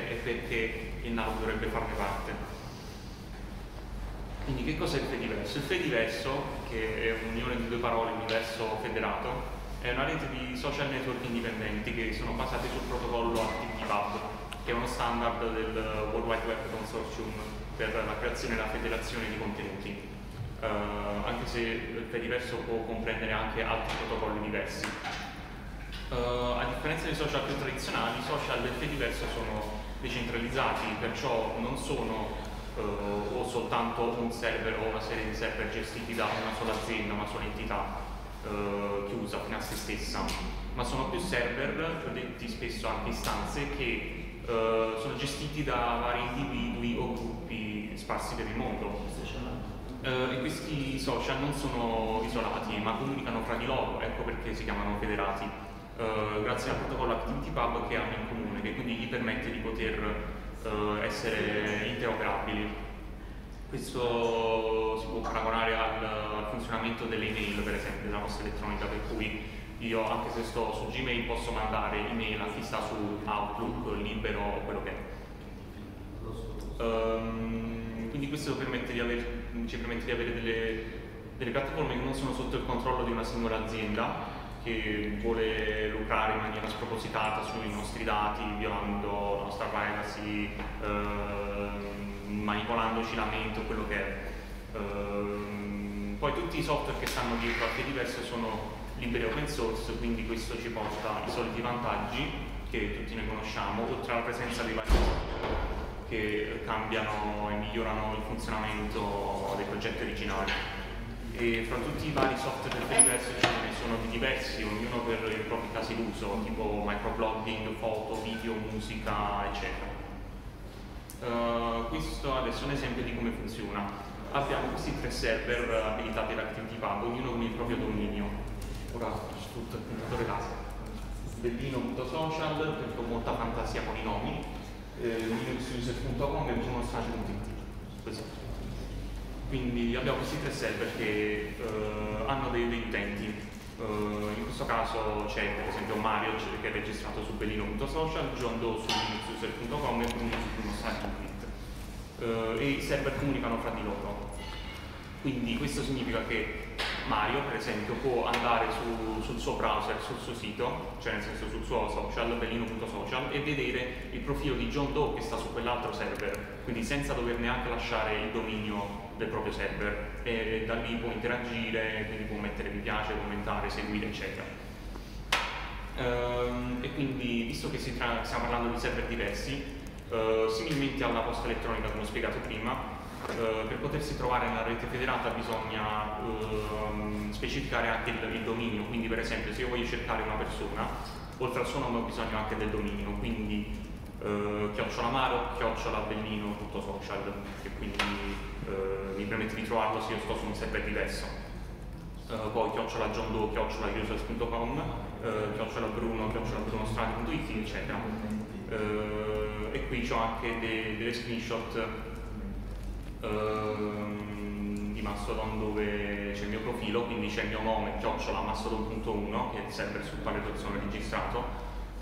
e NaLUG dovrebbe farne parte. Quindi che cos'è il Fediverso? Il Fediverso, che è un'unione di due parole, universo federato, è una rete di social network indipendenti che sono basate sul protocollo ActivityPub, che è uno standard del World Wide Web Consortium per la creazione e la federazione di contenuti. Anche se il Fediverso può comprendere anche altri protocolli diversi. A differenza dei social più tradizionali, i social del Fediverso sono decentralizzati, perciò non sono o soltanto un server o una serie di server gestiti da una sola azienda, una sola entità chiusa fino a se stessa, ma sono più server, detti spesso anche istanze, che sono gestiti da vari individui o gruppi sparsi per il mondo. E questi social non sono isolati ma comunicano fra di loro, ecco perché si chiamano federati, grazie al protocollo ActivityPub che hanno in comune, che quindi gli permette di poter essere interoperabili. Questo si può paragonare al funzionamento delle email, per esempio, della posta elettronica, per cui io, anche se sto su Gmail, posso mandare email a chi sta su Outlook, Libero o quello che è. Quindi questo ci permette di avere delle piattaforme che non sono sotto il controllo di una singola azienda che vuole lucrare in maniera spropositata sui nostri dati, violando la nostra privacy, manipolandoci la mente o quello che è. Poi tutti i software che stanno dietro a Fediverso sono liberi open source, quindi questo ci porta i soliti vantaggi che tutti ne conosciamo, oltre alla presenza dei vari che cambiano e migliorano il funzionamento dei progetti originali. E fra tutti i vari software del Fediverso ce ne sono di diversi, ognuno per i propri casi d'uso, tipo microblogging, foto, video, musica, eccetera. Questo adesso è un esempio di come funziona. Abbiamo questi tre server abilitati da ActivityPub, ognuno con il proprio dominio. Ora faccio tutto il puntatore laser. Bellino.social, perché ho molta fantasia con i nomi. linuxuser.com e linuxuser.it. Quindi abbiamo questi tre server che hanno degli utenti, in questo caso c'è per esempio Mario che è registrato su bellino.social, John Doe su linuxuser.com e Bruno su linuxuser.it, e i server comunicano fra di loro. Quindi questo significa che Mario, per esempio, può andare sul suo browser, sul suo sito, cioè nel senso sul suo social, bellino.social, e vedere il profilo di John Doe che sta su quell'altro server, quindi senza dover neanche lasciare il dominio del proprio server, e da lì può interagire, quindi può mettere mi piace, commentare, seguire, eccetera. E quindi, visto che stiamo parlando di server diversi, similmente alla posta elettronica come ho spiegato prima, per potersi trovare nella rete federata bisogna specificare anche il dominio, quindi per esempio se io voglio cercare una persona, oltre al suo nome ho bisogno anche del dominio, quindi @maro, @bellino.social, che quindi mi permette di trovarlo se io sto su un server diverso. Poi @johndoe, @users.com, @bruno, @brunostrati.it, eccetera. E qui ho anche delle screenshot di Mastodon dove c'è il mio profilo, quindi c'è il mio nome, @mastodon.1, che è il server sul quale sono registrato,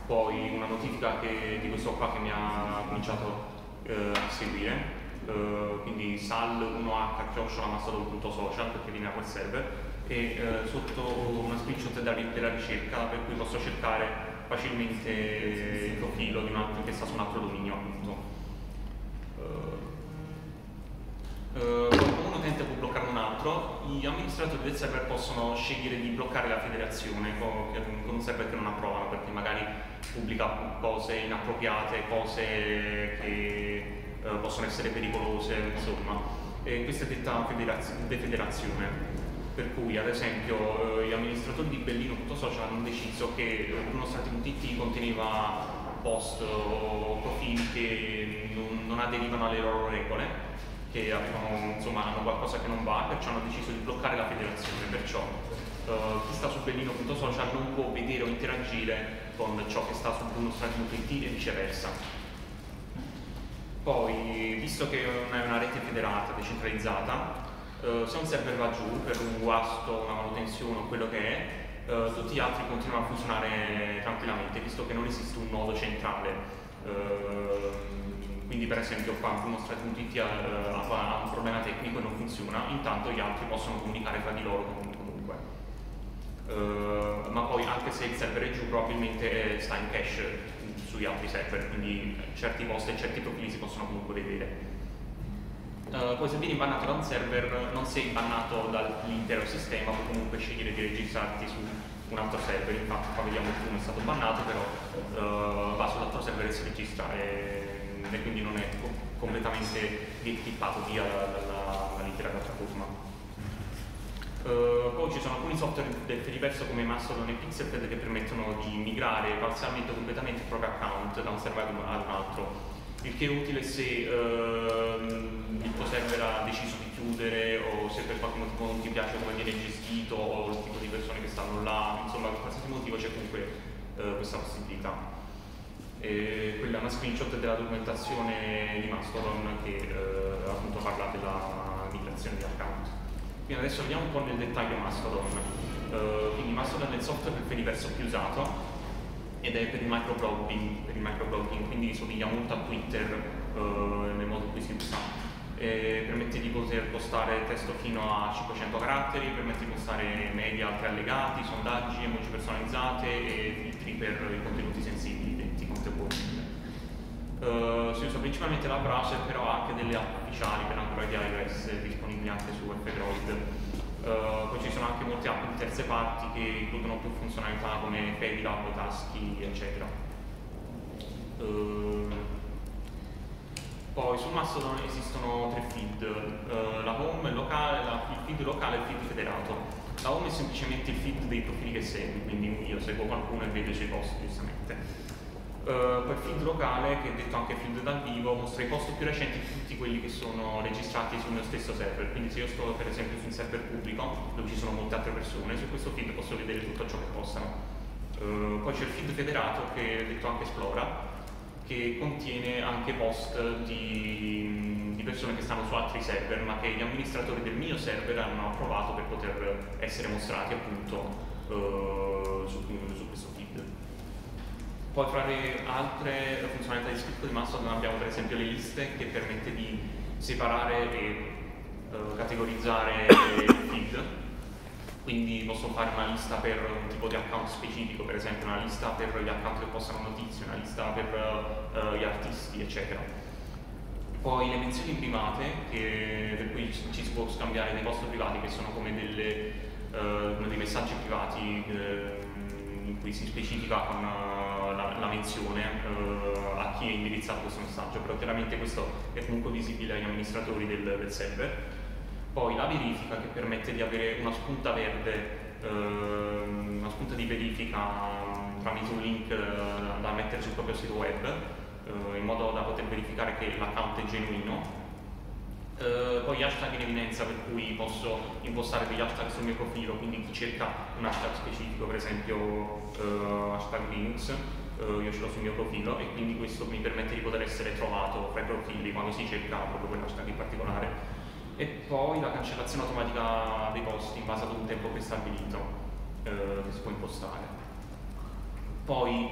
poi una notifica di questo qua che mi ha cominciato a seguire, quindi sal1h @mastodon.social, perché viene da quel server, e sotto una screenshot della ricerca, per cui posso cercare facilmente il profilo di un altro che sta su un altro dominio, appunto. Quando un utente può bloccare un altro, gli amministratori del server possono scegliere di bloccare la federazione con un server che non approvano, perché magari pubblica cose inappropriate, cose che possono essere pericolose, insomma. E questa è detta defederazione, per cui ad esempio gli amministratori di bellino.social hanno deciso che uno.it conteneva post o profili che non aderivano alle loro regole, che hanno qualcosa che non va, perciò hanno deciso di bloccare la federazione, perciò chi sta su bellino.social non può vedere o interagire con ciò che sta su Brunostrati.it e viceversa. Poi, visto che non è una rete federata, decentralizzata, se un server va giù per un guasto, una manutenzione o quello che è, tutti gli altri continuano a funzionare tranquillamente, visto che non esiste un nodo centrale. per esempio qua anche mostrate un TTR ha un problema tecnico e non funziona, intanto gli altri possono comunicare fra di loro comunque. Ma poi anche se il server è giù probabilmente sta in cache sugli altri server, quindi certi post e certi profili si possono comunque vedere. Poi se vieni bannato da un server non sei bannato dall'intero sistema, puoi comunque scegliere di registrarti su un altro server. Infatti qua vediamo che uno è stato bannato, però va sull'altro server e si registra e quindi non è completamente tippato via dall'intera piattaforma. Poi ci sono alcuni software del Fediverso come Mastodon e PixelFed che permettono di migrare parzialmente o completamente il proprio account da un server ad un altro, il che è utile se il tuo server ha deciso di chiudere o se per qualche motivo non ti piace come viene gestito o il tipo di persone che stanno là, insomma per qualsiasi motivo c'è comunque questa possibilità. E quella è una screenshot della documentazione di Mastodon che appunto parla della migrazione di account. Quindi adesso vediamo un po' nel dettaglio Mastodon. Quindi Mastodon è il software per Fediverso più usato ed è per il microblogging, quindi somiglia molto a Twitter nel modo in cui si usa. Permette di poter postare testo fino a 500 caratteri, permette di postare media, altri allegati, sondaggi, emoji personalizzate e filtri per i contenuti sensibili, detti contenuti. Si usa principalmente la browser, però ha anche delle app ufficiali per Android e iOS disponibili anche su Android. Poi ci sono anche molte app di terze parti che includono più funzionalità come Fedilab, taschi, eccetera. Poi su Mastodon esistono tre feed, la home, il locale, il feed locale e il feed federato. La home è semplicemente il feed dei profili che segui, quindi io seguo qualcuno e vedo i suoi post, giustamente. Poi il feed locale, che è detto anche feed dal vivo, mostra i post più recenti di tutti quelli che sono registrati sul mio stesso server, quindi se io sto per esempio su un server pubblico dove ci sono molte altre persone, su questo feed posso vedere tutto ciò che postano. Poi c'è il feed federato, che è detto anche esplora, che contiene anche post di persone che stanno su altri server ma che gli amministratori del mio server hanno approvato per poter essere mostrati appunto su questo feed. Poi fra le altre funzionalità di script di Mastodon abbiamo per esempio le liste, che permette di separare e categorizzare il feed, quindi posso fare una lista per un tipo di account specifico, per esempio una lista per gli account che postano notizie, una lista per gli artisti, eccetera. Poi le menzioni private, per cui ci si può scambiare dei post privati che sono come dei messaggi privati in cui si specifica con la menzione a chi è indirizzato questo messaggio, però chiaramente questo è comunque visibile agli amministratori del server. Poi la verifica, che permette di avere una spunta verde, una spunta di verifica tramite un link da mettere sul proprio sito web, in modo da poter verificare che l'account è genuino. Poi hashtag in evidenza, per cui posso impostare degli hashtag sul mio profilo, quindi chi cerca un hashtag specifico, per esempio hashtag Linux, io ce l'ho sul mio profilo e quindi questo mi permette di poter essere trovato fra i profili quando si cerca proprio quell'hashtag in particolare. E poi la cancellazione automatica dei post in base ad un tempo prestabilito che si può impostare. Poi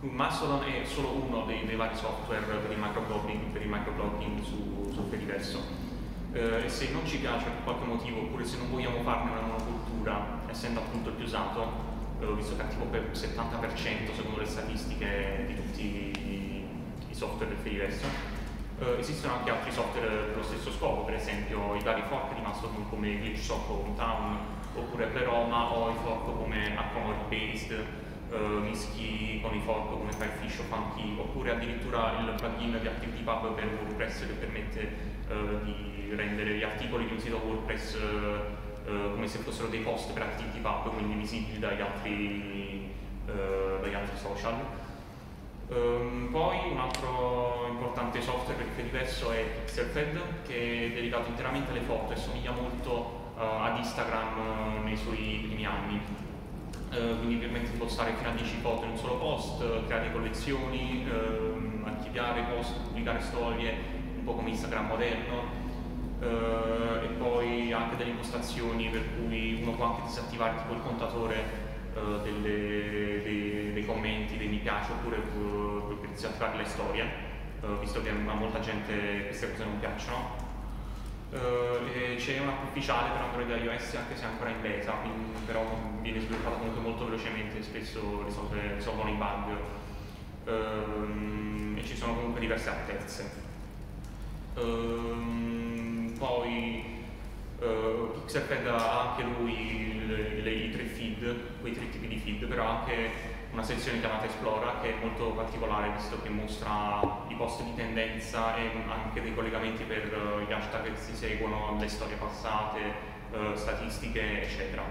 Mastodon è solo uno dei vari software per il microblogging sul Fediverso, e se non ci piace per qualche motivo, oppure se non vogliamo farne una monocultura, essendo appunto il più usato, visto che è tipo per 70% secondo le statistiche di tutti i software del Fediverso, esistono anche altri software per lo stesso scopo, per esempio i vari fork di Mastodon come Glitchsoft o Hometown, oppure Pleroma, o i fork come Account-Based, mischi con i fork come Firefish o Punky, oppure addirittura il plugin di ActivityPub per WordPress che permette di rendere gli articoli di un sito WordPress come se fossero dei post per ActivityPub, quindi visibili dagli altri social. Poi un altro importante software per il Fediverso è PixelFed, che è dedicato interamente alle foto e somiglia molto ad Instagram nei suoi primi anni, quindi permette di postare fino a 10 foto in un solo post, creare collezioni, archiviare post, pubblicare storie, un po' come Instagram moderno. E poi anche delle impostazioni per cui uno può anche disattivare tipo il contatore dei commenti, dei mi piace, oppure per disattivare le storie, visto che a molta gente queste cose non piacciono. C'è un'app ufficiale per Android e iOS, anche se è ancora in beta, quindi, però viene sviluppata comunque molto velocemente, spesso risolvono i bug, e ci sono comunque diverse app terze. Poi PixelFed ha anche lui i tre feed, quei tre tipi di feed, però anche una sezione chiamata Esplora, che è molto particolare visto che mostra i post di tendenza e anche dei collegamenti per gli hashtag che si seguono, le storie passate, statistiche, eccetera.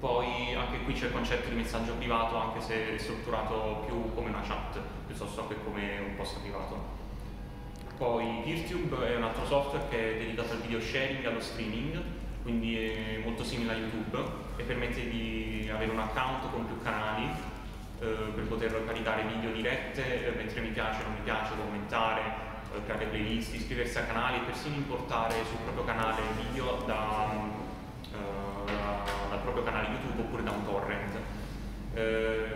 Poi anche qui c'è il concetto di messaggio privato, anche se è strutturato più come una chat piuttosto che come un post privato. Poi PeerTube è un altro software che è dedicato al video sharing e allo streaming, quindi è molto simile a YouTube e permette di avere un account con più canali per poter caricare video dirette, mentre mi piace o non mi piace, commentare, creare playlist, iscriversi a canali e persino importare sul proprio canale video dal proprio canale YouTube oppure da un torrent.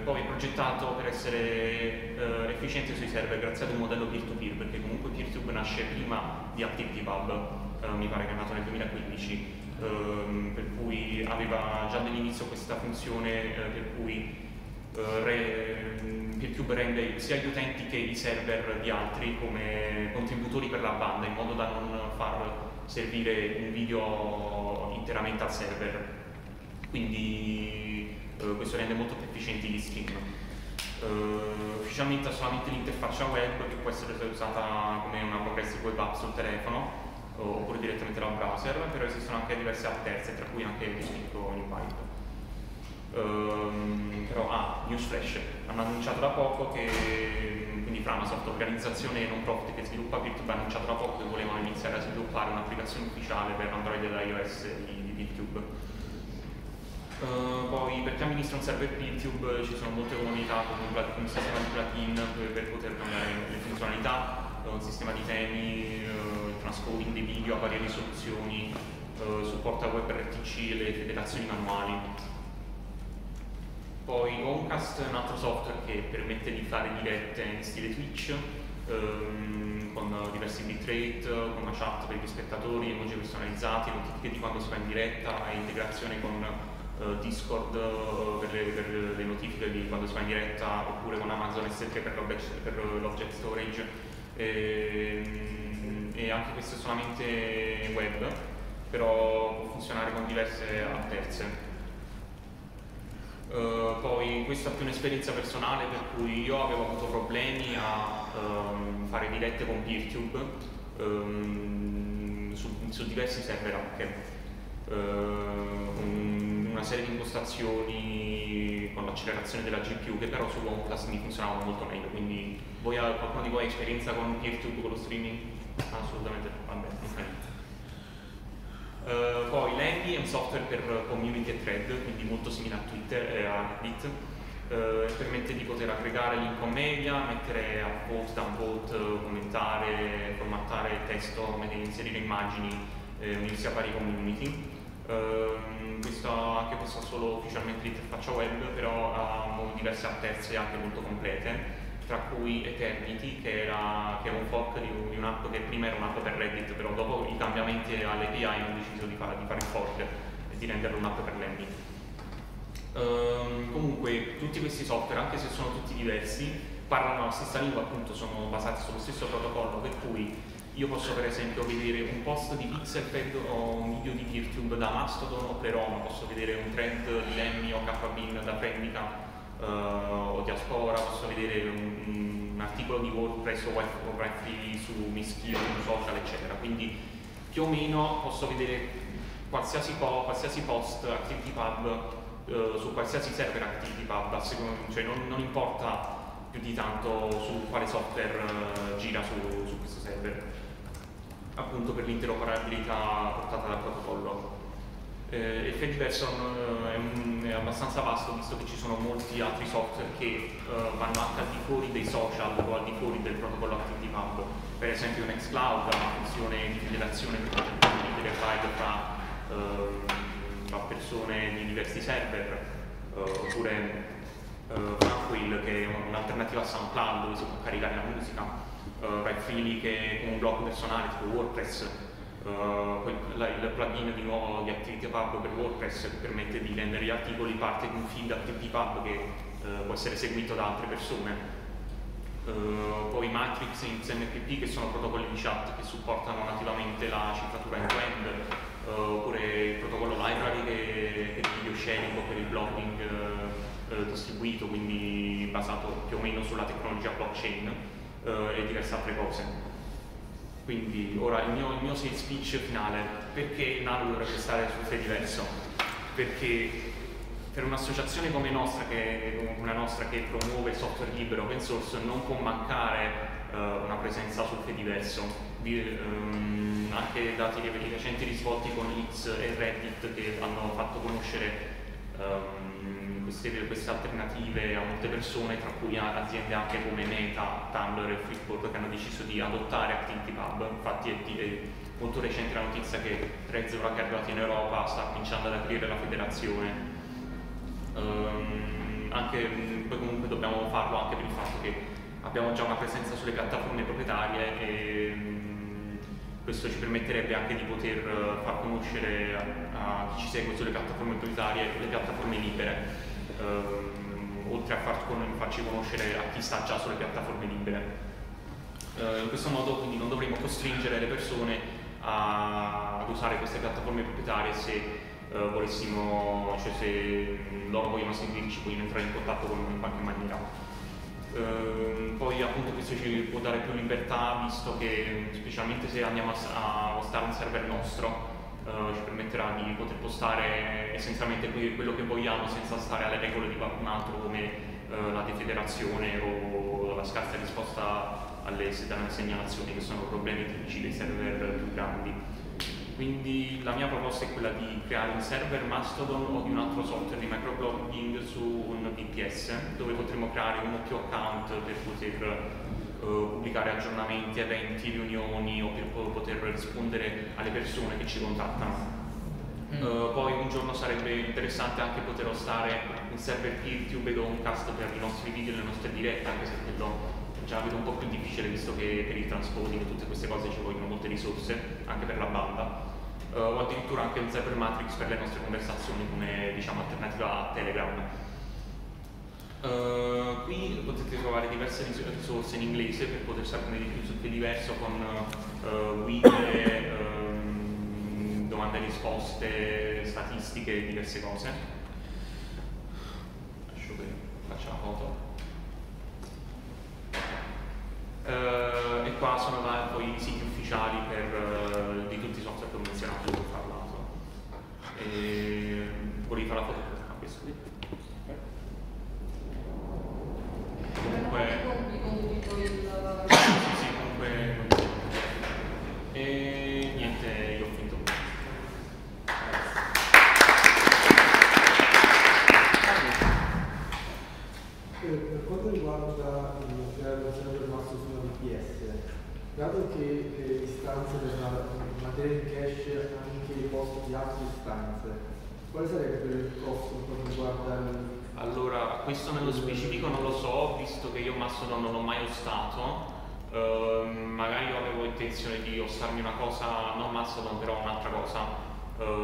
Poi è progettato per essere efficiente sui server grazie ad un modello peer-to-peer, perché comunque PeerTube nasce prima di ActivityPub, mi pare che è nato nel 2015, per cui aveva già dall'inizio questa funzione per cui PeerTube rende sia gli utenti che i server di altri come contributori per la banda, in modo da non far servire un video interamente al server. Quindi questo rende molto più efficienti gli stream. Ufficialmente ha solamente l'interfaccia web, che può essere usata come una progressive web app sul telefono oppure direttamente dal browser, però esistono anche diverse app terze, tra cui anche il sito Newpipe. Però, newsflash, hanno annunciato da poco che, quindi Framasoft, organizzazione non profit che sviluppa PeerTube, ha annunciato da poco che volevano iniziare a sviluppare un'applicazione ufficiale per Android e iOS di PeerTube. Poi per chi amministra un server PeerTube ci sono molte comunità con un sistema di plugin per poter cambiare le funzionalità, un sistema di temi, il transcoding dei video a varie risoluzioni, supporto a WebRTC e le federazioni manuali. Poi Homecast è un altro software che permette di fare dirette in stile Twitch, con diversi bitrate, con una chat per gli spettatori, emoji personalizzati, notifiche di quando si va in diretta e integrazione con Discord per le notifiche di quando si va in diretta, oppure con Amazon S3 per l'object storage, e anche questo è solamente web, però può funzionare con diverse app terze. Poi questa è più un'esperienza personale, per cui io avevo avuto problemi a fare dirette con PeerTube su diversi server anche. Una serie di impostazioni con l'accelerazione della GPU che però su Homecast mi funzionavano molto meglio, quindi qualcuno di voi ha esperienza con PeerTube, con lo streaming? Assolutamente no, vabbè, non fa niente. Poi Lemmy è un software per community e thread, quindi molto simile a Twitter e a Reddit, permette di poter aggregare link con media, mettere upvote, downvote, commentare, formattare il testo, inserire immagini, unirsi a vari community. Anche questo ha solo ufficialmente l'interfaccia web, però ha diverse app terze anche molto complete, tra cui Eternity, che è un fork di un'app che prima era un'app per Reddit, però dopo i cambiamenti all'API hanno deciso di fare fork e di renderla un'app per Lemmy. Comunque tutti questi software, anche se sono tutti diversi, parlano la stessa lingua, appunto sono basati sullo stesso protocollo, per cui io posso per esempio vedere un post di PixelFed o un video di PeerTube da Mastodon o Pleroma, posso vedere un thread di Lemmy o KBin da Premica o Diaspora, posso vedere un articolo di WordPress o WriteFreely su Mischio, su social, eccetera. Quindi più o meno posso vedere qualsiasi post ActivityPub su qualsiasi server ActivityPub, cioè non importa più di tanto su quale software gira su questo server, appunto per l'interoperabilità portata dal protocollo. Il Fediverso è abbastanza vasto, visto che ci sono molti altri software che vanno anche al di fuori dei social o al di fuori del protocollo ActivityPub. Per esempio Nextcloud ha una funzione di federazione per l'interfaccia tra persone di diversi server, oppure Quill, che è un'alternativa a SoundCloud dove si può caricare la musica, WriteFreely che è un blog personale tipo WordPress, il plugin di nuovo di ActivityPub per WordPress che permette di rendere gli articoli parte di un feed ActivityPub che può essere seguito da altre persone. Poi Matrix e XMPP che sono protocolli di chat che supportano nativamente la cifratura end-to-end, oppure il protocollo library che è il video sharing o per il blogging distribuito, quindi basato più o meno sulla tecnologia blockchain e diverse altre cose. Quindi ora il mio sales pitch finale: perché NaLUG dovrebbe stare sul Fediverso? Perché per un'associazione come nostra, che promuove software libero open source, non può mancare una presenza sul Fediverso. Anche dati i recenti risvolti con X e Reddit che hanno fatto conoscere queste alternative a molte persone, tra cui aziende anche come Meta, Tumblr e Flipboard, che hanno deciso di adottare ActivityPub. Infatti è molto recente la notizia che Threads, ora che è arrivato in Europa, sta cominciando ad aprire la federazione. Poi comunque dobbiamo farlo anche per il fatto che abbiamo già una presenza sulle piattaforme proprietarie e questo ci permetterebbe anche di poter far conoscere a chi ci segue sulle piattaforme proprietarie le piattaforme libere, oltre a farci conoscere a chi sta già sulle piattaforme libere. In questo modo quindi non dovremo costringere le persone ad usare queste piattaforme proprietarie se loro vogliono seguirci, vogliono entrare in contatto con noi in qualche maniera. Poi appunto questo ci può dare più libertà, visto che specialmente se andiamo a postare un server nostro ci permetterà di poter postare essenzialmente quello che vogliamo senza stare alle regole di qualcun altro, come la defederazione o la scarsa risposta alle segnalazioni, che sono problemi tipici dei server più grandi. Quindi la mia proposta è quella di creare un server Mastodon o di un altro software di microblogging su un VPS, dove potremo creare un doppio account per poter pubblicare aggiornamenti, eventi, riunioni, o per poter rispondere alle persone che ci contattano. Poi un giorno sarebbe interessante anche poter ostare un server PeerTube ed Homecast per i nostri video e le nostre dirette, anche se quello già vedo un po' più difficile, visto che per il transcoding e tutte queste cose ci vogliono molte risorse, anche per la banda, o addirittura anche un server Matrix per le nostre conversazioni, come diciamo alternativa a Telegram. Qui potete trovare diverse risorse in inglese per poter saperne di più su Fediverso, con guide, domande e risposte, statistiche e diverse cose. Lascio che faccia la foto. E qua sono poi i siti ufficiali di tutti i software che ho menzionato, che ho parlato. Volevi fare la foto a questo qui? Comunque niente, io ho finito. Per quanto riguarda il dato che le istanze della materia in cache anche i posti di altre istanze, quale sarebbe il costo per quanto riguarda il... Allora, questo nello specifico non lo so, visto che io Mastodon non l'ho mai ostato. Magari avevo intenzione di ostarmi una cosa, non Mastodon però un'altra cosa,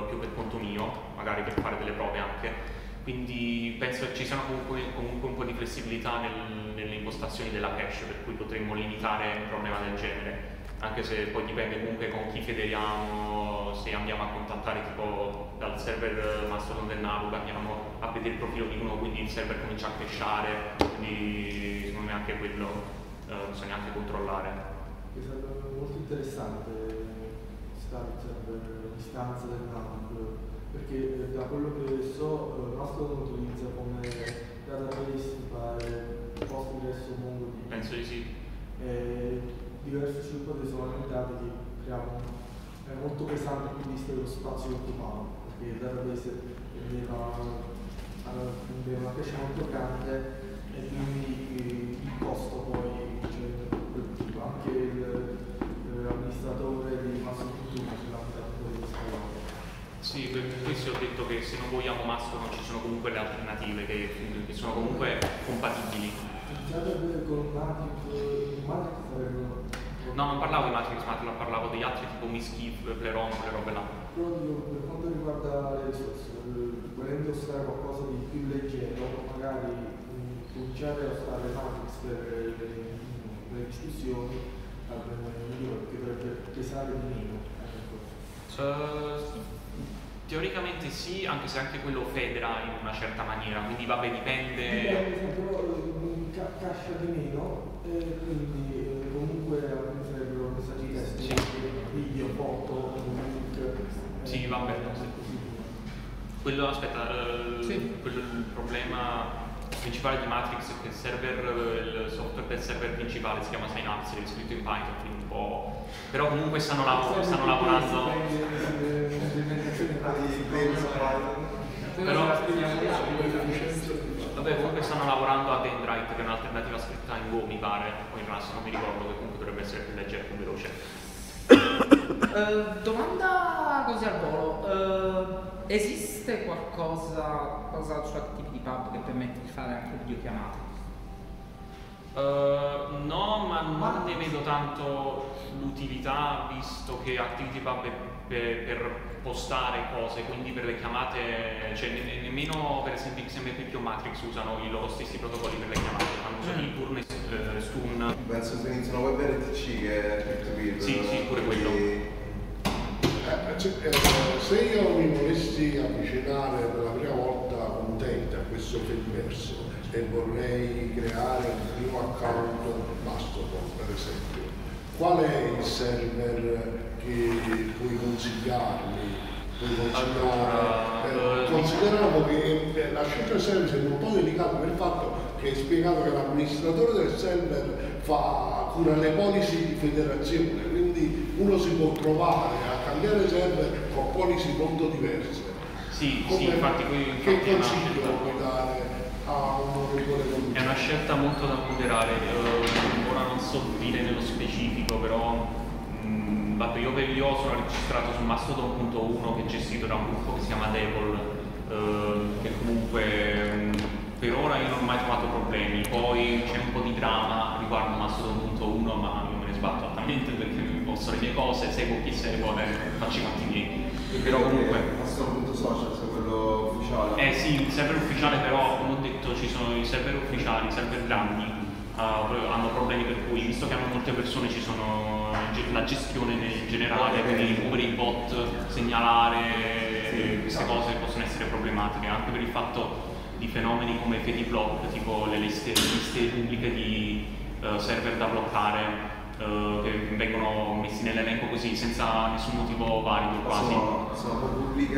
più per conto mio, magari per fare delle prove anche. Quindi penso che ci siano comunque un po' di flessibilità nelle impostazioni della cache, per cui potremmo limitare un problema del genere, anche se poi dipende comunque con chi federiamo. Se andiamo a contattare tipo dal server Mastodon del NaLUG, andiamo a vedere il profilo di uno, quindi il server comincia a cachare, quindi secondo me anche quello bisogna anche controllare. È stato molto interessante stare il server a distanza del NaLUG, perché da quello che so Mastodon utilizza come database per Postgres o MongoDB. Penso di sì. Diverse circoli sono aumentate che creavano, è molto pesante in vista dello spazio che occupavano, perché il database prendeva una crescita molto grande e quindi il costo poi cioè, anche l'amministratore di Mastodon, Sì, per questo ho detto che se non vogliamo Mastodon ci sono comunque le alternative che sono comunque compatibili. No, non parlavo di Matrix, ma parlavo degli altri tipo Miskif, Pleroma, quelle robe là. Però per quanto riguarda le risorse, volendo stare qualcosa di più leggero, magari cominciare a usare Matrix per le discussioni, che dovrebbe pesare di meno. Teoricamente sì, anche se anche quello federa in una certa maniera, quindi vabbè, dipende. Però cascia di meno, quindi comunque sarebbero messaggi testi, video, foto, link. Sì, va bene. Quello, aspetta, quello è il problema principale di Matrix, è che il server, il software del server principale si chiama Synapse, è scritto in Python, quindi un po'. Però comunque stanno lavorando. Però vabbè, comunque stanno lavorando a Dendrite, che è un'alternativa scritta in Go, mi pare, o in Rust, non mi ricordo, che comunque dovrebbe essere più leggera e più veloce. Domanda così al volo. Esiste qualcosa basato su ActivityPub che permette di fare anche videochiamate? No, ma non ne vedo tanto l'utilità, visto che ActivityPub è per postare cose, quindi per le chiamate, cioè nemmeno per esempio XMPP o Matrix usano i loro stessi protocolli per le chiamate, fanno solo il turno e stun. Penso si iniziano WebRTC che è peer-to-peer. Sì, sì, pure quello. Se io mi volessi avvicinare per la prima volta con Tate a questo Fediverso e vorrei creare un primo account Mastodon, per esempio, qual è il server che puoi consigliarmi? Consideriamo che la scelta del server è un po' delicata per il fatto che è spiegato che l'amministratore del server cura le policy di federazione, quindi uno si può trovare a cambiare server con policy molto diverse. Sì, sì, infatti che consiglio puoi dare a un onorevole comune? È una scelta molto da ponderare. Ora non so dire nello specifico, però vabbè, io sono registrato su Mastodon.1, che è gestito da un gruppo che si chiama Devil, che comunque per ora io non ho mai trovato problemi. Poi c'è un po' di dramma riguardo Mastodon.1, ma io me ne sbatto altamente perché mi posto le mie cose, seguo chi seguo, faccio i fatti miei. Però comunque Mastodon.social è quello ufficiale. Eh sì, il server ufficiale, però come ho detto ci sono i server ufficiali, i server grandi hanno problemi, per cui visto che hanno molte persone ci sono la gestione in generale, quindi come i bot, segnalare, sì, queste cose possono essere problematiche, anche per il fatto di fenomeni come Fedilab, tipo le liste pubbliche di server da bloccare, che vengono messi nell'elenco così senza nessun motivo valido quasi. Sono pubbliche.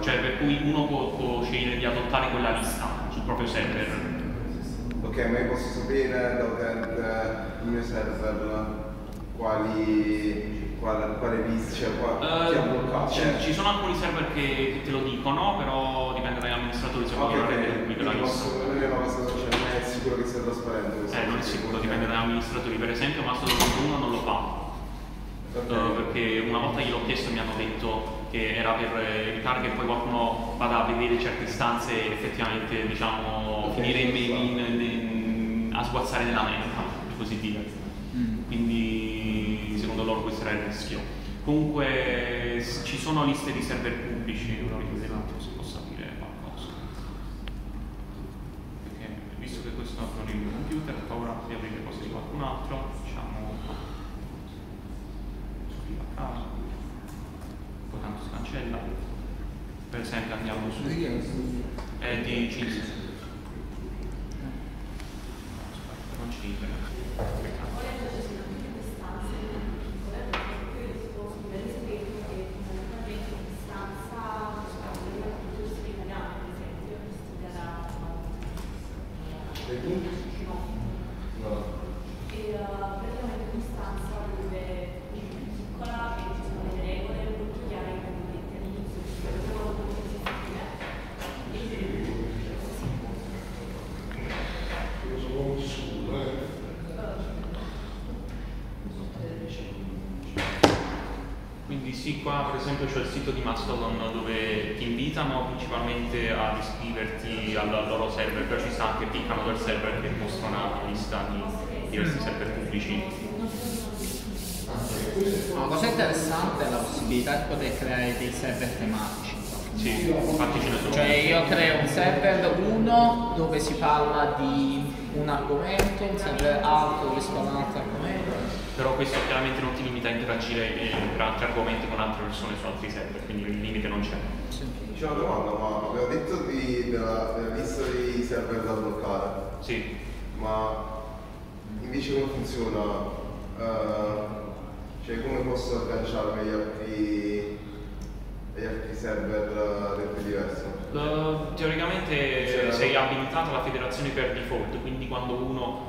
Cioè per cui uno può scegliere di adottare quella lista sul proprio server. Ok, ma io posso sapere da utente il mio server quale lista, cioè chi ha bloccato? Ci sono alcuni server che te lo dicono, però dipende dagli amministratori se vogliono rendere pubblica la lista. Non è sicuro che sia trasparente questo? Non è sicuro, dipende dagli amministratori. Per esempio Mastodon.1 non lo fa, perché una volta gliel'ho chiesto e mi hanno detto che era per evitare che poi qualcuno vada a vedere certe istanze e effettivamente, diciamo, finire a sguazzare nella menta, per così dire. Quindi secondo loro questo era il rischio. Comunque ci sono liste di server pubblici, quindi un attimo si può sapere qualcosa. Perché visto che questo non è il mio computer, ho paura di aprire le cose di qualcun altro, diciamo, scrivo a caso, poi tanto si cancella. Per esempio andiamo su di Cinzia. Aspetta, non ci libera. Quindi sì, qua per esempio c'è il sito di Mastodon dove ti invitano principalmente ad iscriverti al loro server, però ci sta anche piccano del server che mostra una lista di diversi server pubblici. Una cosa interessante è la possibilità di poter creare dei server tematici. Sì, infatti ce ne sono. Cioè io creo un server 1 dove si parla di un argomento, un server altro dove si parla di un altro argomento. Però questo chiaramente non ti limita a interagire per altri argomenti con altre persone su altri server, quindi il limite non c'è. C'è una domanda, ma avevo detto della lista dei server da bloccare. Sì. Ma invece come funziona? Cioè come posso agganciarmi agli altri server del Fediverso? Teoricamente sei abilitato alla federazione per default, quindi quando uno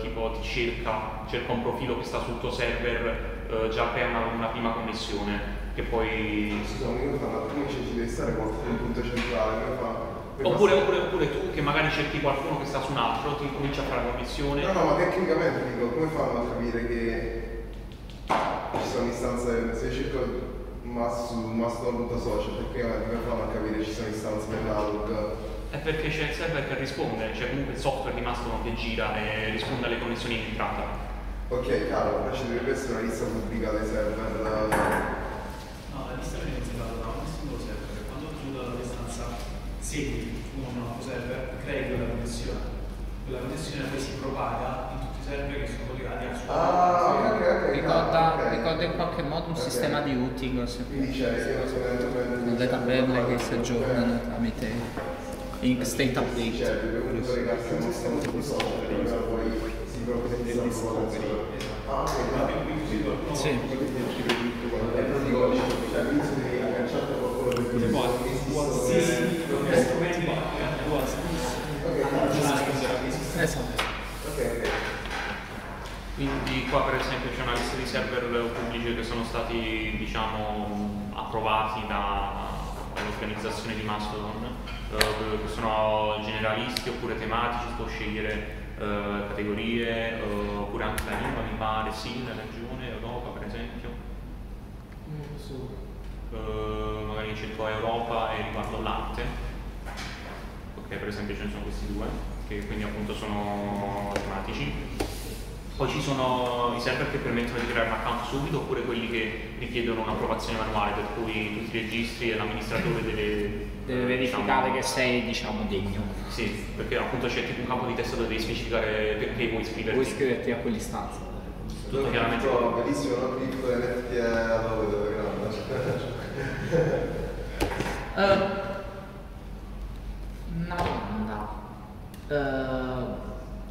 tipo ti cerca un profilo che sta sul tuo server, già crea una prima connessione che poi... Scusa, uno fa, ma tu ci devi stare qualcuno in punto centrale, uno fa... Oppure tu che magari cerchi qualcuno che sta su un altro, ti cominci a fare la connessione... No, ma tecnicamente dico, come fanno a capire che ci sono istanze, se cerco su Mastodon.social, tecnicamente come fanno a capire ci sono istanze per NaLUG? È perché c'è il server che risponde, c'è comunque il software di Mastodon che gira e risponde alle connessioni in entrata. Ok, caro, ma ci dovrebbe essere una lista pubblica dei server? No, la lista viene iniziata da un singolo server, quando tu dalla distanza segui un nuovo server, crei quella connessione poi si propaga in tutti i server che sono collegati al suo server. Ricorda in qualche modo un sistema di routing, con le tabelle che si aggiornano tramite... in state update. Cioè, quindi qua per esempio c'è una lista di server pubblici che sono stati, diciamo, approvati dall'organizzazione di Mastodon, che sono generalisti oppure tematici, si può scegliere categorie, oppure anche la lingua, mi pare, sì, la regione, Europa per esempio. Magari c'è poi Europa e riguardo al latte. Ok, per esempio ce ne sono questi due, che quindi appunto sono tematici. Poi ci sono i server che permettono di creare un account subito, oppure quelli che richiedono un'approvazione manuale, per cui tu ti registri e l'amministratore deve verificare, diciamo, che sei, diciamo, degno. Sì, perché appunto c'è tipo un campo di testa dove devi specificare perché vuoi iscriverti. Vuoi iscriverti a quell'istanza. Tutto chiaramente. Bellissimo, non piccolo NFT è una domanda.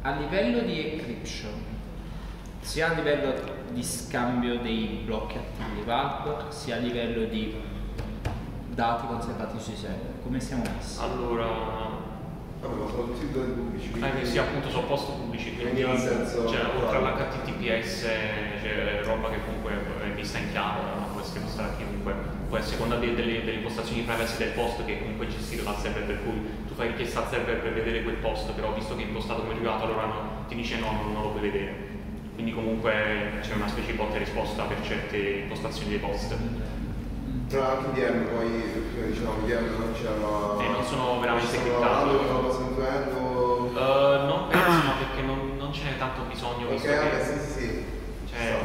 A livello di encryption, sia a livello di scambio dei blocchi attivi VARP, sia a livello di dati conservati sui server, come siamo messi? Allora, sono tutti i dati pubblici, quindi sì, appunto sono post pubblici, quindi nel senso, cioè, oltre all'HTTPS c'è roba che comunque è vista in chiaro, ma può essere vista chiunque, poi a seconda delle impostazioni privacy del post che comunque è gestito dal server, per cui tu fai richiesta al server per vedere quel post, però visto che è impostato come privato allora ti dice no, non lo puoi vedere. Quindi comunque c'è una specie di botta e risposta per certe impostazioni dei post. Tra anche DM, poi come dicevamo, DM non c'erano... non sono veramente criptati. Non penso, perché non ce n'è tanto bisogno. Ok, vabbè, sì. Cioè,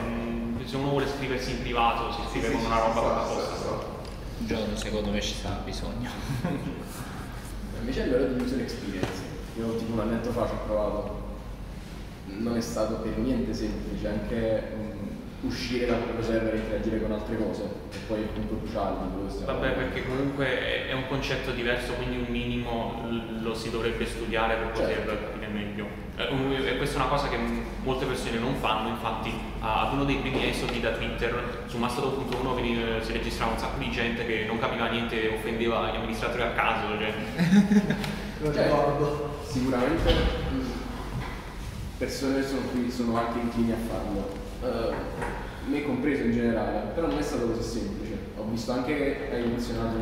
se uno vuole scriversi in privato, si scrive con una roba apposta. Un giorno secondo me ci sarà bisogno. Invece a livello di user experience, io tipo un annetto fa ci ho provato. Non è stato per niente semplice, anche uscire dal proprio server e interagire con altre cose, e poi il punto cruciale di quello che stiamo parlando. Vabbè, perché comunque è un concetto diverso, quindi un minimo lo si dovrebbe studiare per poter capire meglio. E questa è una cosa che molte persone non fanno, infatti ad uno dei primi esodi da Twitter, su Mastodon.1 si registrava un sacco di gente che non capiva niente, offendeva gli amministratori a caso. Sicuramente persone sono qui, sono anche inclini a farlo, me compreso in generale, però non è stato così semplice. Ho visto anche che hai menzionato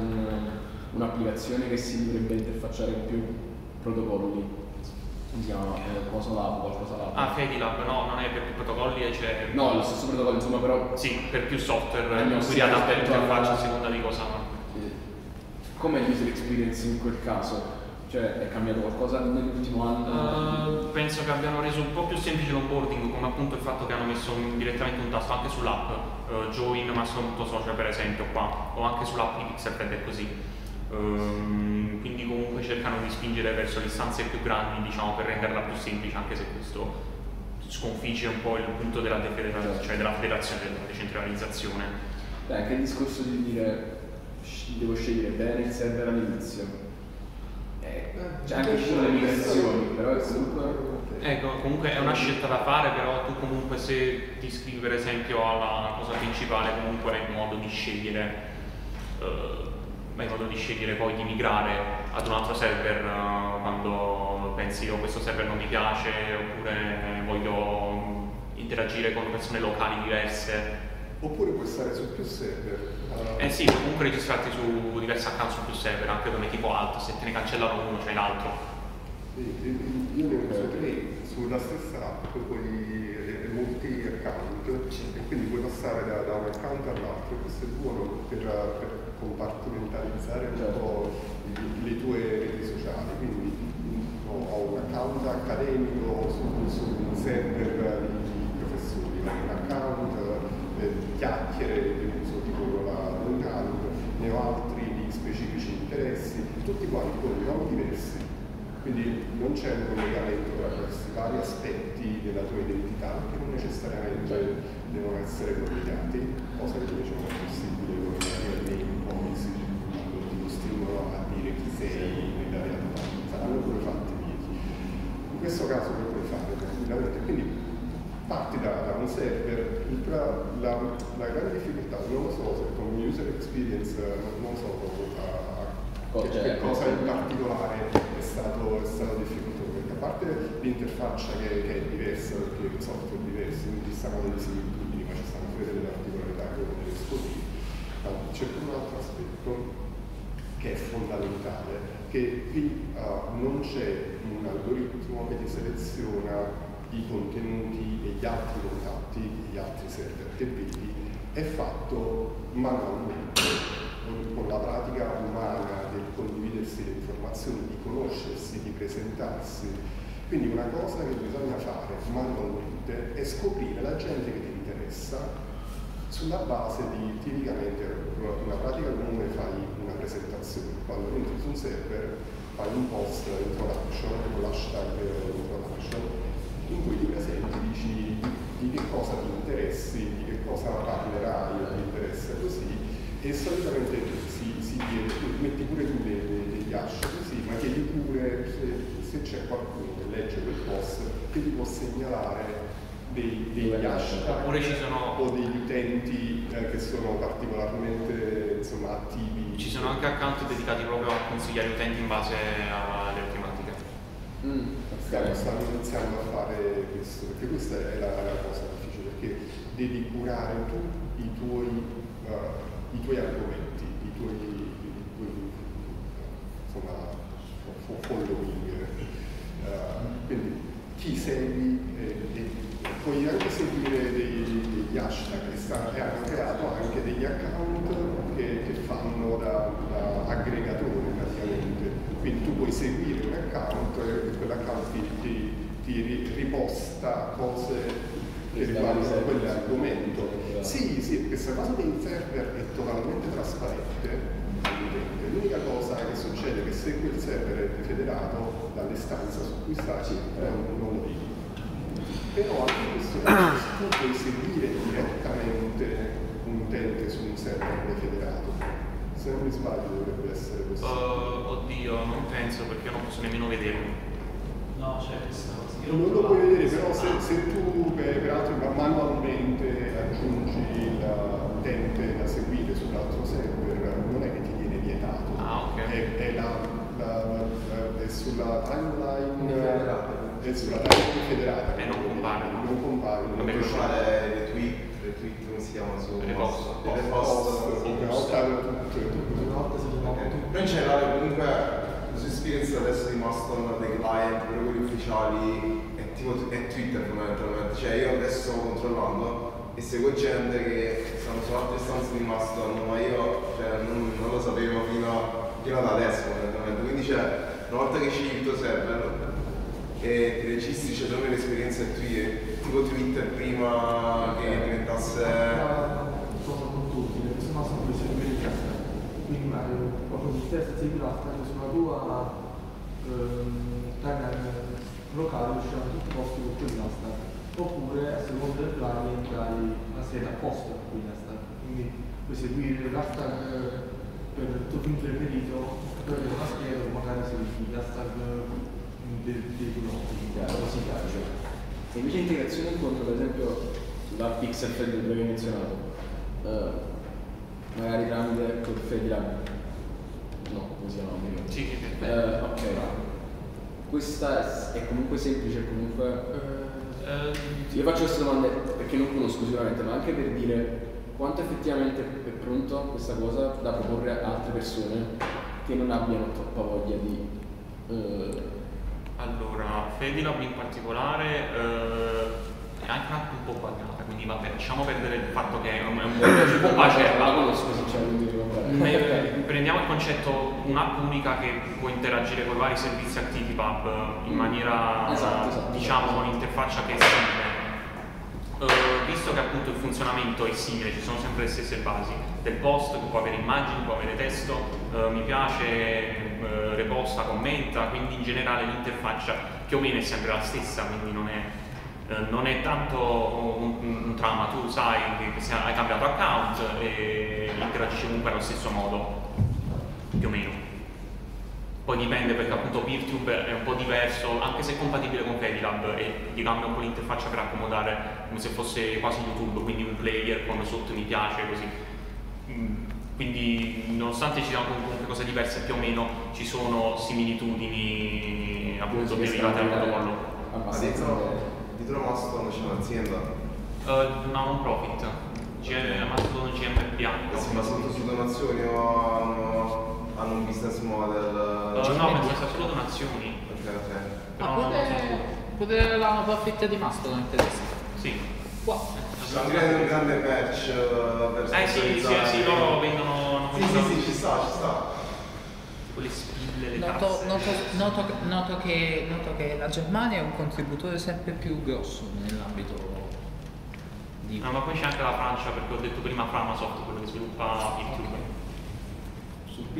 un'applicazione che si dovrebbe interfacciare con più protocolli. come si chiama? Cosolab, qualcosa là. Ah, Fedilab, no, non è per più protocolli, cioè... No, lo stesso protocollo, insomma, però... Sì, per più software, quindi sì, adatta l'interfaccia a seconda di cosa... Come è l'user experience in quel caso? Cioè, è cambiato qualcosa nell'ultimo anno? Penso che abbiano reso un po' più semplice l'onboarding, come appunto il fatto che hanno messo direttamente un tasto anche sull'app, join Mastodon.social per esempio qua, o anche sull'app di PixelFed e così. Quindi comunque cercano di spingere verso le istanze più grandi, diciamo, per renderla più semplice, anche se questo sconfigge un po' il punto della defederalizzazione, cioè della federazione, della decentralizzazione. Beh, che il discorso di dire devo scegliere bene il server all'inizio. C'è anche solo le migrazioni, però è comunque... Ecco, comunque è una scelta da fare, però tu comunque se ti iscrivi per esempio alla cosa principale comunque hai modo di scegliere, poi di migrare ad un altro server quando pensi o questo server non mi piace, oppure voglio interagire con persone locali diverse. Oppure puoi stare su più server. Eh sì, comunque registrarti su diversi account su più server, anche come tipo alt, se te ne cancellano uno c'è l'altro. Io ne ho usato tre sulla stessa app, poi molti account, sì. E quindi puoi passare da un account all'altro, questo è buono per compartimentalizzare un po' le tue reti sociali, quindi ho un account accademico su un server di professori, un account chiacchiere di uso tipo la NaLUG, ne ho altri di specifici interessi, tutti quanti con nomi diversi, quindi non c'è un collegamento tra questi vari aspetti della tua identità che non necessariamente devono essere collegati, cosa che invece non è possibile con i policy, quando ti costringono a dire chi sei nella realtà, saranno pure fatti miei. In questo caso lo puoi fare tranquillamente, quindi parti da un server. La grande difficoltà, non lo so se con user experience, non so che cosa in particolare è stato difficoltoso, perché a parte l'interfaccia che è diversa, perché il software è diverso, quindi ci stanno delle similitudini, ma ci stanno pure delle particolarità che non le scoprire. Ma c'è un altro aspetto che è fondamentale, che qui non c'è un algoritmo che ti seleziona i contenuti e gli altri contatti, gli altri server che vedi, è fatto manualmente, con la pratica umana del condividersi le informazioni, di conoscersi, di presentarsi. Quindi una cosa che bisogna fare manualmente è scoprire la gente che ti interessa sulla base di, tipicamente, una pratica comune, fai una presentazione, quando entri su un server fai un post, introduction, con l'hashtag introduction, in cui ti presenti, dici di che cosa ti interessi, di che cosa parlerai, ti interessa così, e solitamente si chiede, metti pure tu degli hashtag così, ma chiedi pure se c'è qualcuno che legge quel post che ti può segnalare degli hashtag o degli utenti che sono particolarmente, insomma, attivi. Ci sono anche account dedicati proprio a consigliare utenti in base alle tematiche. Stanno iniziando a fare questo, perché questa è la cosa difficile, perché devi curare tu i tuoi argomenti, i tuoi insomma, following, quindi chi segui, puoi anche seguire degli hashtag che hanno creato anche degli account che fanno da aggregatore praticamente. Quindi tu puoi seguire un account e quell'account ti riposta cose che riguardano quell'argomento. Sì, sì, questa cosa dei server è totalmente trasparente. L'unica cosa che succede è che se quel server è federato dall'istanza su cui stai, non lo vedi. Però anche questo tu puoi seguire direttamente un utente su un server federato. Se non mi sbaglio dovrebbe essere questo. Oddio, non penso, perché io non posso nemmeno vederlo. No, c'è questa cosa. Non lo puoi vedere, però se tu peraltro manualmente aggiungi l'utente da seguire sull'altro server, non è che ti viene vietato. Ah, ok. È sulla timeline federata. È sulla timeline federata. E non compare. Non compare. Non riesce a le tweet. Tweet, come si chiama? Le post, una volta tutto. Noi c'è comunque la sua esperienza adesso di Mastodon, dei client, quello che sociali è tipo è Twitter fondamentalmente, cioè io adesso sto controllando e seguo gente che sono su altre stanze di Mastodon, ma io cioè, non lo sapevo fino ad adesso fondamentalmente, quindi cioè, una volta che scegli il tuo server e ti registri, cioè sono le esperienze tue, tipo Twitter prima che diventasse... cosa contortile, insomma sono due esperienze, quindi quando ti testi in realtà sulla tua timeline locale usciranno tutti i posti con quell'asta, oppure a seconda del plugin entrai una serie apposta con quell'asta, quindi puoi seguire l'asta per il tuo punto preferito, per una scheda o magari segui l'asta del blog. Così piace. E invece integrazione incontro, per esempio, sulla PixelFed che avevi menzionato, magari tramite col Fedilab, no, così non mi ricordo. Sì, ok, questa è comunque semplice, comunque... io faccio queste domande perché non conosco sicuramente, ma anche per dire quanto effettivamente è pronto questa cosa da proporre a altre persone che non abbiano troppa voglia di... Allora, Fedilab in particolare è anche un po' buggata, quindi vabbè, lasciamo perdere il fatto che è un po' bacerla. Prendiamo il concetto un'app unica che può interagire con vari servizi ActivityPub in maniera, diciamo, con un'interfaccia che è simile. Visto che appunto il funzionamento è simile, ci sono sempre le stesse basi del post, che può avere immagini, può avere testo, mi piace, reposta, commenta, quindi in generale l'interfaccia più o meno è sempre la stessa, quindi non è tanto un trama, tu sai che hai cambiato account e interagisci comunque allo stesso modo, più o meno. Poi dipende perché appunto PeerTube è un po' diverso, anche se è compatibile con Fedilab e gli cambia un po' l'interfaccia per accomodare come se fosse quasi YouTube, quindi un player con sotto mi piace così. Quindi nonostante ci siano comunque cose diverse più o meno ci sono similitudini appunto derivate al protocollo. Ma dietro Mastodon c'è un'azienda? Una non profit, c'è Mastodon CMP. Ma sotto su donazioni o hanno un business model? No, ma sono solo donazioni. Ok. Ma pure la profitta di Mastodon in tedesco? Sì. Wow. C'è un grande merch per sì, loro vendono... Sì, ci sta. Le spille, le tasse. Noto che la Germania è un contributore sempre più grosso nell'ambito di... No, ma poi c'è anche la Francia, perché ho detto prima Framasoft, quello che sviluppa YouTube. Su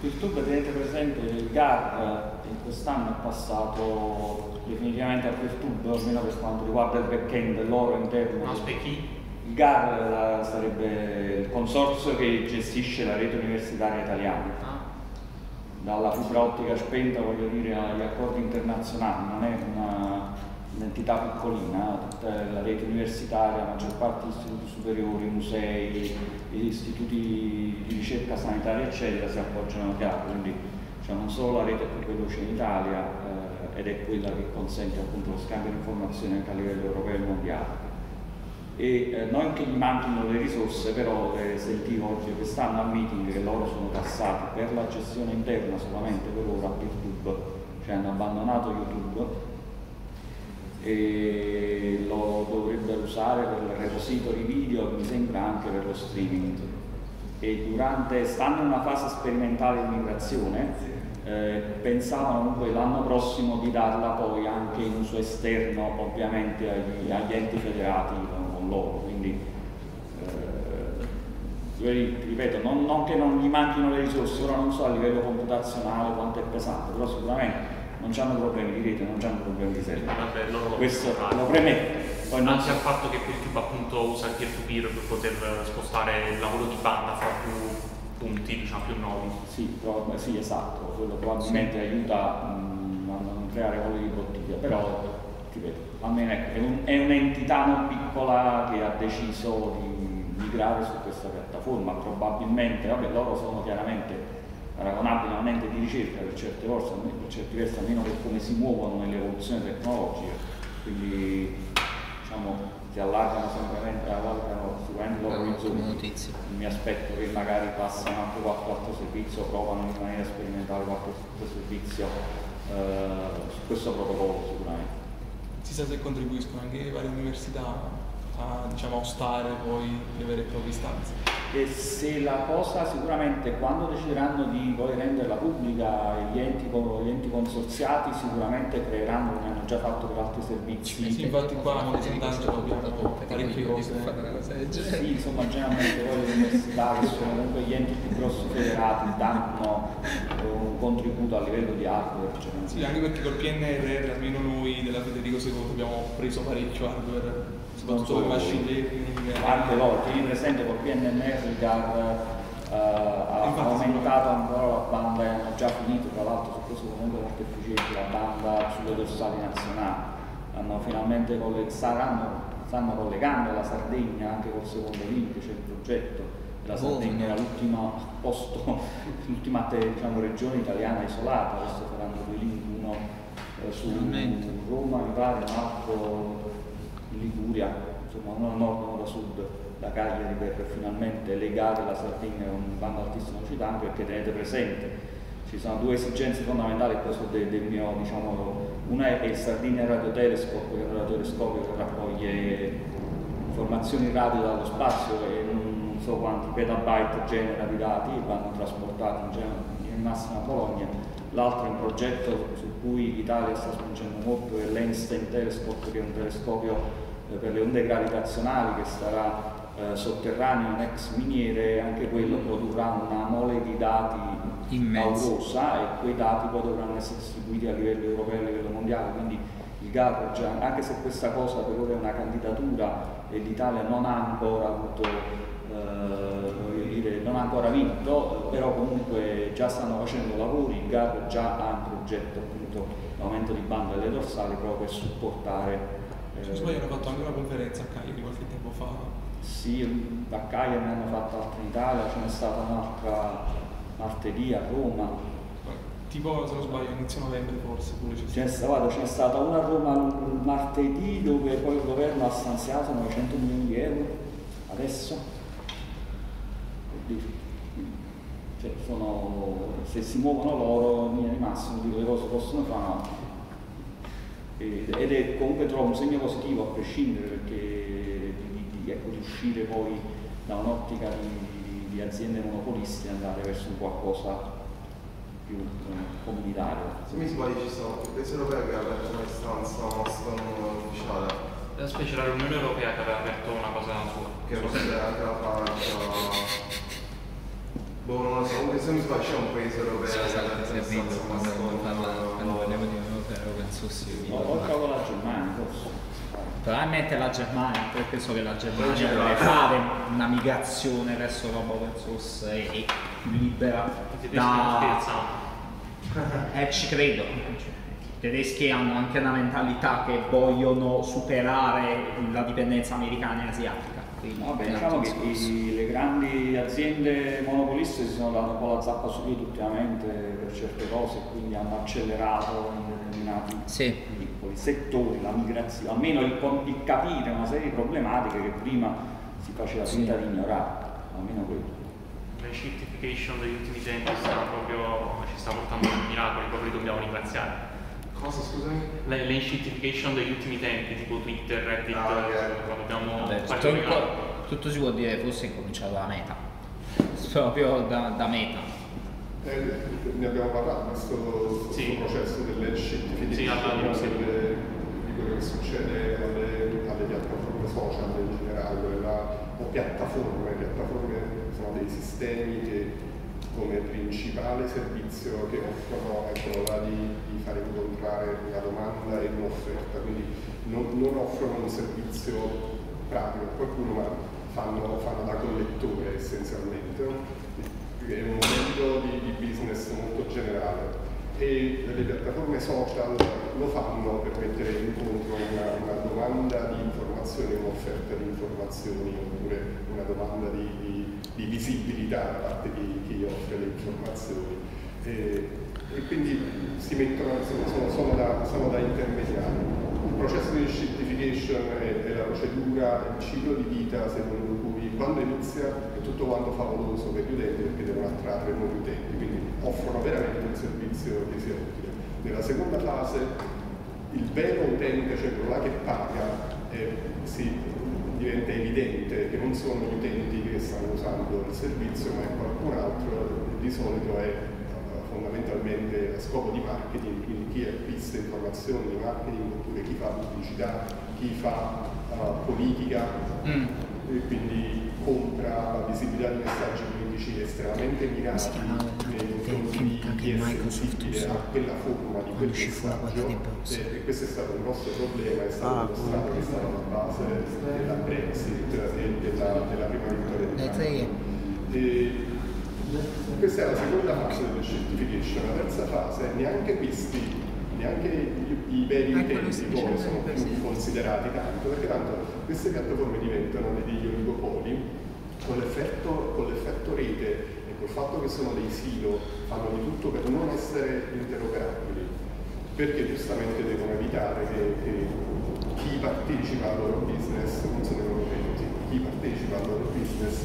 PeerTube tenete presente il GARR che quest'anno è passato definitivamente a PeerTube, almeno per quanto riguarda il backend loro interno. No, il GARR sarebbe il consorzio che gestisce la rete universitaria italiana, dalla fibra ottica spenta, voglio dire, agli accordi internazionali, non è un'entità piccolina, tutta la rete universitaria, la maggior parte degli istituti superiori, musei, istituti di ricerca sanitaria eccetera si appoggiano a GARR, quindi cioè, non solo la rete più veloce in Italia ed è quella che consente appunto lo scambio di informazioni anche a livello europeo e mondiale. E non che gli manchino le risorse, però sentivo oggi quest'anno al meeting che loro sono passati per la gestione interna solamente per ora a PeerTube, cioè hanno abbandonato YouTube e lo dovrebbero usare per il repository video e mi sembra anche per lo streaming. E stanno in una fase sperimentale di migrazione, pensavano poi l'anno prossimo di darla poi anche in uso esterno ovviamente agli enti federati con loro, quindi ripeto, non che non gli manchino le risorse, ora non so a livello computazionale quanto è pesante, però sicuramente non c'hanno problemi di rete, non c'hanno problemi di server. Questo lo premetto. Anzi al fatto che PeerTube appunto usa il peer-to-peer per poter spostare il lavoro di banda fra più punti, diciamo più nodi. Sì, esatto, quello probabilmente aiuta a non creare voli di bottiglia, però ripeto, almeno è un'entità non piccola che ha deciso di migrare su questa piattaforma, probabilmente, vabbè loro sono chiaramente paragonabile a un ente di ricerca per certi versi, almeno per come si muovono nell'evoluzione tecnologica, quindi diciamo si allargano sicuramente notizie. Mi aspetto che magari passano anche qualche altro servizio, provano in maniera sperimentale qualche altro servizio su questo protocollo sicuramente. Si sa se contribuiscono anche varie università a, diciamo, ostare poi le vere e proprie istanze. E se la cosa sicuramente, quando decideranno di poi renderla pubblica, gli enti consorziati sicuramente creeranno, come hanno già fatto per altri servizi. Sì, infatti qua hanno presentato parecchie cose. Sì, insomma, generalmente poi le università, che sono comunque gli enti più grossi federati, danno un contributo a livello di hardware. Cioè, sì, anche perché col PNRR, almeno noi della Federico II abbiamo preso parecchio hardware. Soprattutto per machine learning. Anche loro, tieni presente col PNNR il GARR ha aumentato ancora la banda e hanno già finito, tra l'altro, su questo comunque molto efficiente, la banda sulle dorsali nazionali. Hanno finalmente stanno collegando la Sardegna anche col secondo link, c'è il progetto. La Sardegna era l'ultima diciamo, regione italiana isolata, adesso faranno due link, uno su Roma, mi pare, un altro Liguria, insomma, uno da nord, uno da sud, da Cagliari, per finalmente legare la Sardegna con un bando altissimo occitano, perché tenete presente, ci sono due esigenze fondamentali del mio, diciamo, una è il Sardegna Radiotelescope, che è un radiotelescopio che raccoglie informazioni radio dallo spazio e non so quanti petabyte genera di dati, vanno trasportati in massima a Bologna. L'altro è un progetto su cui l'Italia sta spingendo molto, è l'Einstein Telescope, che è un telescopio per le onde gravitazionali che sarà sotterraneo, un ex miniere, anche quello produrrà una mole di dati paurosa e quei dati poi dovranno essere distribuiti a livello europeo e a livello mondiale. Quindi il GARR, anche se questa cosa per ora è una candidatura e l'Italia non ha ancora avuto, non ha ancora vinto, però comunque già stanno facendo lavori, il GARR già ha un progetto, appunto, l'aumento di banda delle dorsali proprio per supportare. Se sbaglio hanno fatto anche una conferenza a Cagliari qualche tempo fa. Sì, a Cagliari ne hanno fatta altra in Italia, ce n'è stata un'altra martedì a Roma. Tipo, se non sbaglio, inizio novembre forse pure ce n'è stata una a Roma martedì, dove poi il governo ha stanziato 900 milioni di euro, adesso. Cioè, se si muovono loro, in linea di massimo, dico le cose possono fare. Ed è comunque, trovo, un segno positivo a prescindere, perché ecco, di uscire poi da un'ottica di aziende monopoliste e andare verso un qualcosa più comunitario. Se mi sbaglio, ci sono più paesi europei che hanno aperto una istanza ufficiale. La specie era l'Unione Europea che aveva aperto una cosa sua. Che forse era anche la Francia. Boh, non lo so, se mi sbaglio c'è un paese europeo che ha aperto un'istanza ufficiale. Penso sì, ho la Germania forse. Probabilmente la Germania, perché so che la Germania deve fare una migrazione verso roba open source e libera da... ci credo. I tedeschi hanno anche una mentalità che vogliono superare la dipendenza americana e asiatica. Vabbè, diciamo che le grandi aziende monopoliste si sono date un po' la zappa su piedi ultimamente per certe cose, quindi hanno accelerato in determinati piccoli settori la migrazione, almeno il capire una serie di problematiche che prima si faceva finta di ignorare, almeno quello. La certification degli ultimi tempi ci sta portando un miracolo, proprio li dobbiamo ringraziare. Cosa, scusami? Le incentification degli ultimi tempi, tipo Twitter, Reddit, tutto si può dire, forse è cominciato da Meta, proprio da Meta. Ne abbiamo parlato, questo processo delle incentification, di quello che succede alle piattaforme social in generale, o piattaforme sono dei sistemi che come principale servizio che offrono è quello là di fare incontrare una domanda e un'offerta, quindi non offrono un servizio pratico a qualcuno, ma fanno da collettore essenzialmente, è un modello di business molto generale e le piattaforme social lo fanno per mettere incontro una domanda di informazioni, un'offerta di informazioni, oppure una domanda di visibilità da parte di chi offre le informazioni e quindi si mettono, sono da intermediari. processo di shittification è la procedura, il ciclo di vita secondo cui quando inizia è tutto quanto favoloso per gli utenti perché devono attrarre nuovi utenti, quindi offrono veramente un servizio che sia utile. Nella seconda fase il vero utente, cioè quello là che paga, diventa evidente che non sono gli utenti che stanno usando il servizio ma è qualcun altro, di solito è fondamentalmente a scopo di marketing, quindi chi acquista informazioni di marketing oppure chi fa pubblicità, chi fa politica e quindi compra visibilità di messaggi politici estremamente mirati nei confronti di chi è sensibile a quella forma di quel messaggio, e questo è stato un grosso problema, è stato dimostrato che è stata la base della Brexit e della prima vittoria di Trump. Questa è la seconda fase della certification. La terza fase, neanche i veri utenti poi sono più considerati tanto, perché tanto queste piattaforme diventano degli oligopoli con l'effetto rete e col fatto che sono dei silo, fanno di tutto per non essere interoperabili, perché giustamente devono evitare che chi partecipa al loro business non se ne approfitti, chi partecipa al loro business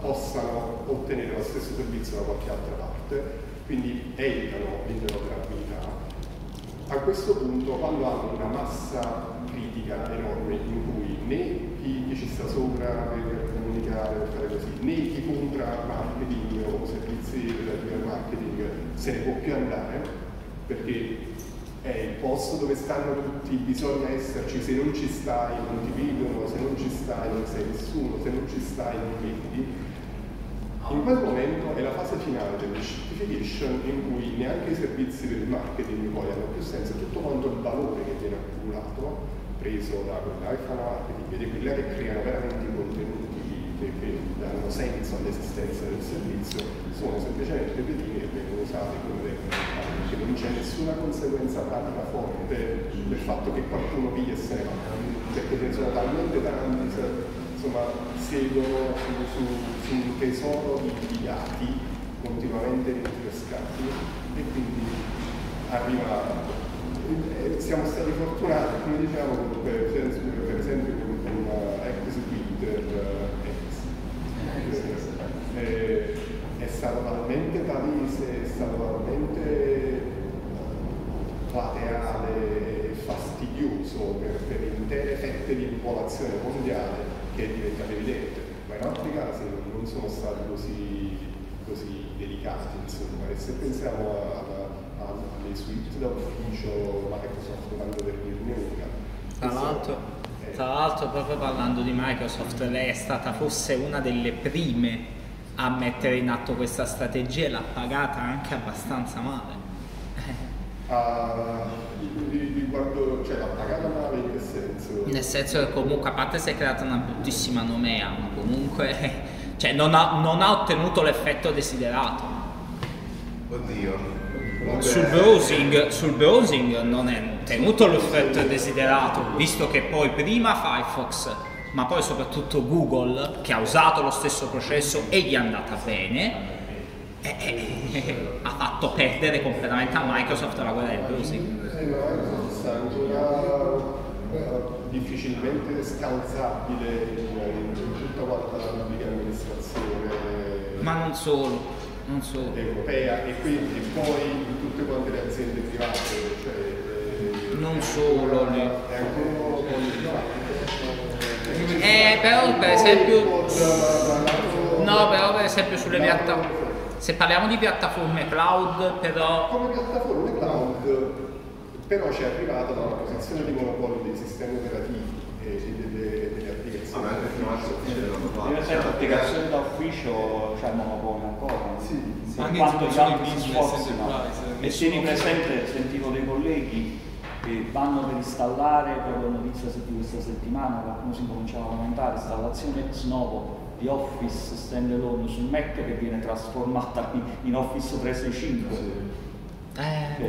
possano ottenere lo stesso servizio da qualche altra parte, quindi evitano l'interoperabilità. A questo punto, quando hanno una massa critica enorme in cui né chi ci sta sopra per comunicare, per fare così, né chi compra marketing o servizi per marketing se ne può più andare, perché è il posto dove stanno tutti, bisogna esserci, se non ci stai non ti vedono, se non ci stai non sei nessuno, se non ci stai non vedi. In quel momento è la fase finale della certification in cui neanche i servizi per il marketing poi hanno più senso, tutto quanto il valore che viene accumulato, preso da quella che fa marketing, vedi quella che creano veramente i contenuti che danno senso all'esistenza del servizio, sono semplicemente pedine che vengono usate come perché non c'è nessuna conseguenza pratica forte del fatto che qualcuno piglia e se ne va, perché ne sono talmente tanti, insomma, seguono su un tesoro di dati continuamente rinfrescati e quindi arriva. Siamo stati fortunati, come diciamo, per esempio con ex Twitter, è stato talmente palese, è stato talmente plateale e fastidioso per intere fette di popolazione mondiale che è diventato evidente, ma in altri casi non sono stati così delicati, insomma. E se pensiamo alle suite da ufficio Microsoft, quando per dirne una, tra l'altro proprio parlando di Microsoft, lei è stata forse una delle prime a mettere in atto questa strategia e l'ha pagata anche abbastanza male. Riguardo, cioè l'ha pagata male in che senso? Nel senso che comunque, a parte si è creata una bruttissima nomea, ma comunque cioè, non ha ottenuto l'effetto desiderato. Oddio. Sul browsing non è ottenuto l'effetto desiderato, visto che poi prima Firefox, ma poi soprattutto Google, che ha usato lo stesso processo e gli è andata bene, ha fatto perdere completamente a Microsoft la guerra del browsing. Difficilmente scalzabile in tutta quanta la pubblica amministrazione. Ma non solo. Europea e quindi poi tutte quante le aziende private, cioè non solo però per esempio no, però per esempio sulle piattaforme, se parliamo di piattaforme cloud, però come piattaforme cloud però ci è arrivata da una posizione di monopolio dei sistemi operativi e delle applicazioni. Ma l'applicazione da ufficio c'è il monopolio ancora. Sì. Anche quanto gli altri si sforzano. E tieni presente, sentivo dei colleghi che vanno per installare, proprio notizia di questa settimana, qualcuno si cominciava a commentare, installazione ex novo di Office standalone sul Mac che viene trasformata in Office 365. Sì.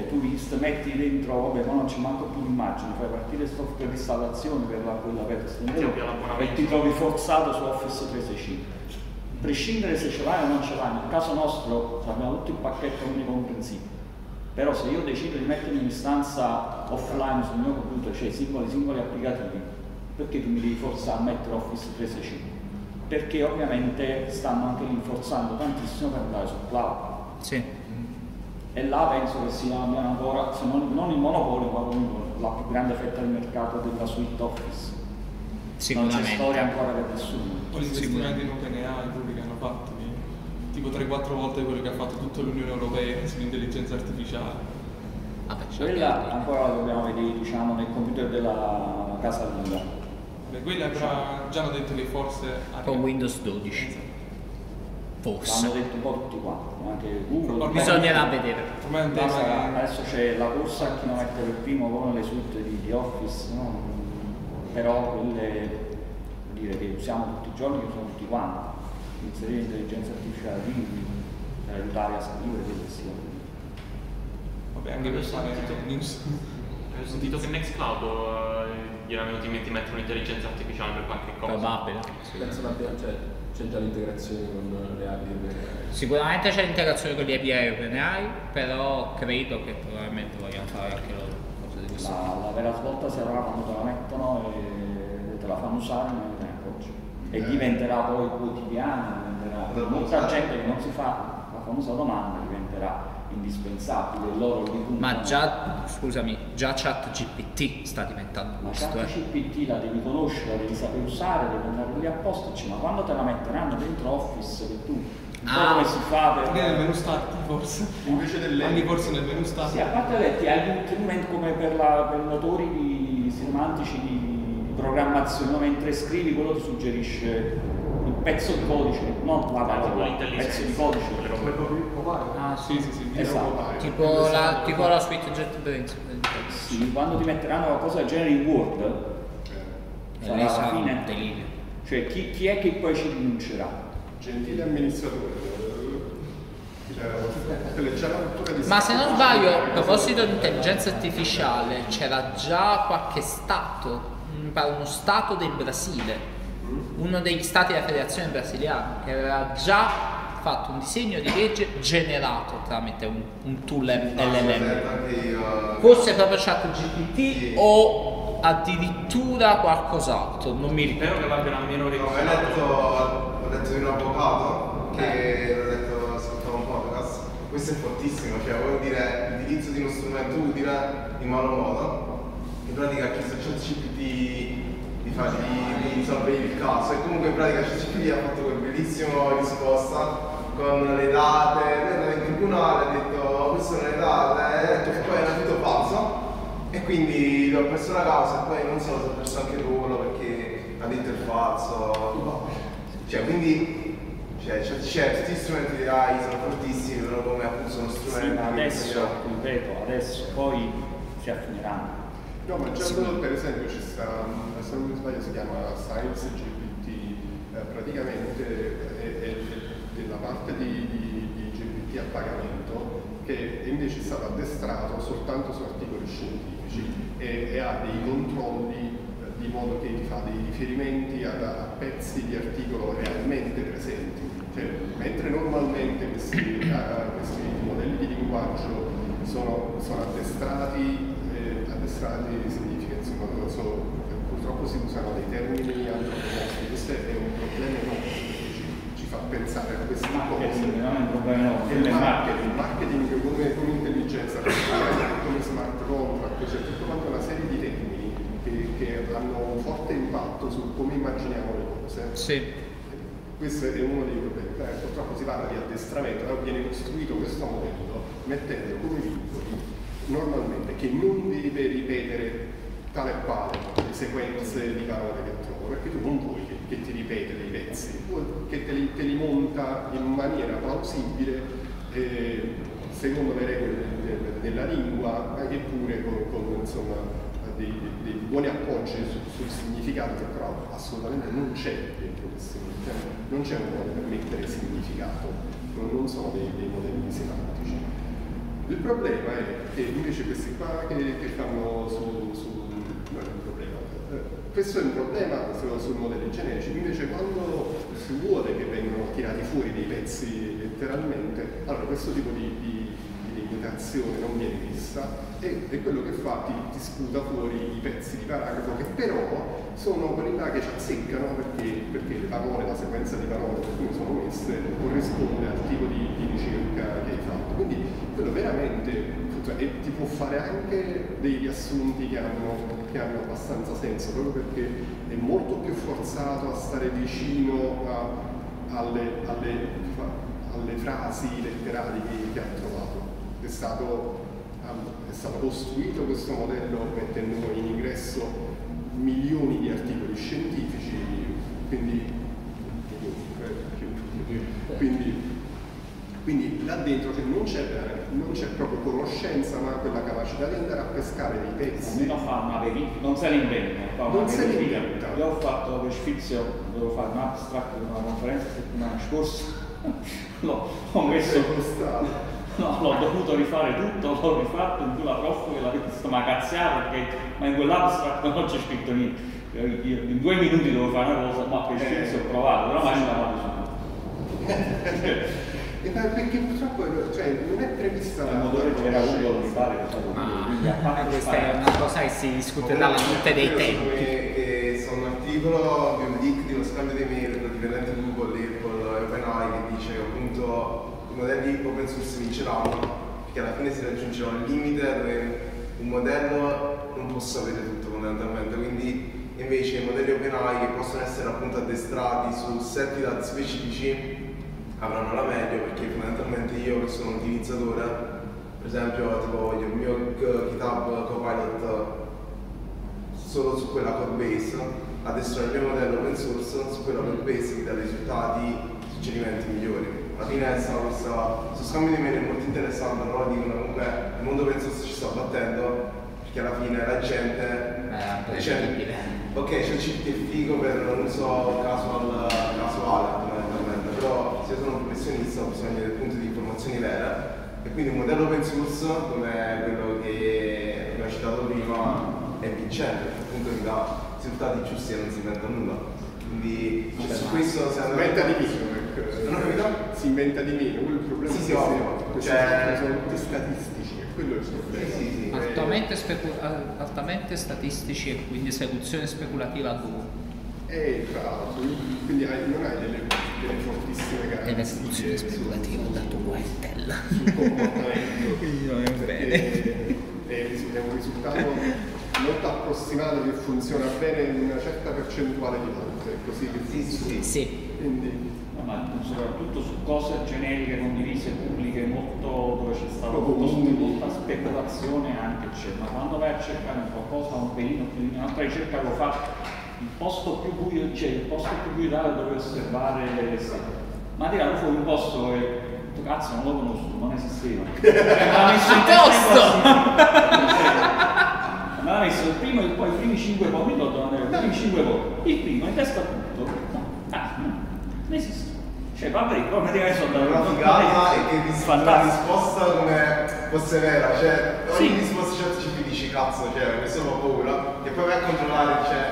Tu metti dentro, vabbè, ma non c'è manco più l'immagine, fai partire il software di installazione per quella per e ti trovi forzato su Office 365. A prescindere se ce l'hai o non ce l'hai, nel caso nostro abbiamo tutto il pacchetto omnicomprensibile. Però se io decido di mettermi in stanza offline sul mio computer, cioè singoli applicativi, perché tu mi devi forzare a mettere Office 365? Perché ovviamente stanno anche rinforzando tantissimo per andare sul cloud. Sì. E là penso che sia ancora, se non il monopolio, ma comunque la più grande fetta del mercato della suite Office. Sicuramente. Non c'è storia ancora per nessuno. O l'investimento in OpenAI, quelli che hanno fatto, tipo 3-4 volte quello che ha fatto tutta l'Unione Europea sull'intelligenza artificiale. Quella ancora la dobbiamo vedere, diciamo, nel computer della Casa Lunga. Beh, quella già hanno detto che forse... Con Windows 12. Forse. L'hanno detto un po' tutti quanti, anche Google. Bisognerà vedere. Adesso c'è la corsa a chi non mette per primo con le suite di Office, no? Però quelle, vuol dire, che usiamo tutti i giorni, che usano tutti quanti. Inserire l'intelligenza artificiale per aiutare a scrivere quello che sia. Vabbè, anche per stare news. Ho sentito che Nextcloud gli era venuto in mente di mettere un'intelligenza artificiale per qualche cosa. Probabile. Penso l'abbia, cioè, c'è già l'integrazione con le API. Sicuramente c'è l'integrazione con le API OpenAI, però credo che probabilmente vogliano fare anche loro cose di questo. La vera svolta sarà quando te la mettono e te la fanno usare nel tempo. E diventerà poi quotidiano, diventerà molta gente che non si fa la famosa domanda, diventerà indispensabile loro. Ma già, scusami, già ChatGPT sta diventando questo. Ma ChatGPT la devi conoscere, la devi sapere usare, devi andare lì apposta, ma quando te la metteranno dentro Office che tu come si fa per... nel menu start forse, invece dell'anni forse nel menu start. Sì, a parte che ti hai un treatment come per motori di semantici di programmazione, mentre scrivi quello ti suggerisce il pezzo di codice, non la parola, il pezzo di codice. Sì, esatto. Tipo la suite JetBrains. Sì, quando ti metteranno una cosa del genere in Word, sarà la fine. Cioè, chi è che poi ci rinuncerà? Gentile amministratore. Ma se non sbaglio, a proposito di intelligenza artificiale, c'era già qualche stato, mi pare uno stato del Brasile, uno degli stati della federazione brasiliana, che aveva già fatto un disegno di legge generato tramite un tool LLM, forse proprio ChatGPT o addirittura qualcos'altro, non mi ricordo. Spero che l'abbiano almeno ricordato. Ho letto di un avvocato che l'ho detto, ascoltavo un podcast, questo è fortissimo, cioè vuol dire l'utilizzo di uno strumento utile in malo modo, in pratica chi su ChatGPT di risolvere il caso, e comunque in pratica ChatGPT ha fatto quel bellissimo risposta con le date, è andato in tribunale, ha detto queste sono le date, e poi è andato falso e quindi l'ho perso la causa, e poi non so se ho perso anche il ruolo perché ha detto il falso, cioè quindi c'è tutti gli strumenti di AI sono fortissimi, però come appunto sono strumenti adesso, ripeto, adesso poi si affineranno. No, ma già per esempio ci sta, se non mi sbaglio si chiama Science GPT, praticamente è la parte di GPT a pagamento che invece è stato addestrato soltanto su articoli scientifici e ha dei controlli di modo che ti fa dei riferimenti a pezzi di articolo realmente presenti. Cioè, mentre normalmente questi modelli di linguaggio sono addestrati. Significa insomma, purtroppo si usano dei termini antropomorfi, questo è un problema enorme perché ci fa pensare a queste cose. Il marketing come intelligenza artificiale, come smart contract, c'è tutta quanto una serie di termini che hanno un forte impatto su come immaginiamo le cose. Sì. Questo è uno dei problemi. Purtroppo si parla di addestramento, però viene costruito questo modello mettendo come vincoli normalmente che non deve ripetere tale e quale le sequenze di parole che trovo, perché tu non vuoi che ti ripete dei pezzi, vuoi che te li monta in maniera plausibile secondo le regole della lingua, ma che pure con insomma, dei buoni appoggi sul significato che però assolutamente non c'è dentro questo, non c'è un modo per mettere significato, non sono dei modelli semantici. Il problema è che invece questi qua che fanno non è un problema. Questo è un problema sul modello generici, invece quando si vuole che vengano tirati fuori dei pezzi letteralmente, allora questo tipo di limitazione non viene messa, e è quello che fa ti sputa fuori i pezzi di paragrafo che però sono qualità che ci azzeccano perché le parole, la sequenza di parole per cui sono messe corrisponde al tipo di ricerca che hai fatto. Quindi quello veramente, cioè, e ti può fare anche dei riassunti che hanno abbastanza senso, proprio perché è molto più forzato a stare vicino alle frasi letterali che hanno trovato. È stato costruito questo modello mettendo in ingresso milioni di articoli scientifici, quindi là dentro che non c'è proprio conoscenza, ma quella capacità di andare a pescare dei pezzi. Non se ne inventa, non se ne inventa. Io ho fatto per sfizio, dovevo fare un abstract di una conferenza settimana scorsa, ho messo questa. No, l'ho dovuto rifare tutto, l'ho rifatto, in più la prof che l'ha visto, ma cazziata, perché ma in quell'abstract non c'è scritto niente. In 2 minuti devo fare una cosa, ma per scherzo ho provato, però mai la vado su. Perché purtroppo non è prevista la ma questa è una cosa che si discute dalla notte dei tempi. Sono un articolo di uno scambio di mail tra dipendenti di Google e OpenAI che dice appunto i modelli open source vinceranno perché alla fine si raggiungeva il limite dove un modello non possa avere tutto fondamentalmente, quindi invece i modelli OpenAI che possono essere appunto addestrati su set dati specifici avranno la meglio, perché fondamentalmente io che sono un utilizzatore, per esempio tipo il mio GitHub Copilot solo su quella code base, adesso il mio modello open source su quella code base mi dà risultati, suggerimenti migliori. Alla fine è stata questo scambio di mail molto interessante, però dicono comunque il mondo open source ci sta battendo, perché alla fine la gente dice ok ChatGPT è figo per non so casuale, però se io sono un professionista ho bisogno del punto di informazioni vera, e quindi un modello open source come quello che ho citato prima è vincente, perché appunto mi dà risultati giusti e non si inventa nulla. Quindi cioè, su questo si inventa di meno, si inventa di meno, quello è il problema. Sì, cioè, sono tutti statistici, è quello il problema. Sì. Altamente statistici e quindi esecuzione speculativa a Google. E tra l'altro, quindi non hai delle fortissime garanzie. È l'esecuzione speculativa dato Guaitella. Sul comportamento. Non è bene. È un risultato molto approssimato che funziona bene in una certa percentuale di volte. Così che funziona. Sì. Quindi, ma soprattutto su cose generiche, condivise, pubbliche, molto dove c'è stata molta speculazione anche c'è. Ma quando vai a cercare un qualcosa, un'altra ricerca lo fa. Il posto più buio d'Italia dove osservare le strade. Ma tirato fuori un posto che cazzo non lo conosco, non esisteva. Me l'ha messo il primo e poi i primi 5 pomi, il primo in testa appunto. Non esiste. Cioè vabbè, come ti hai soldato? Una figata e che la risposta come fosse vera, cioè ogni risposta ci dici cazzo, cioè questo fa paura, e poi vai a controllare, cioè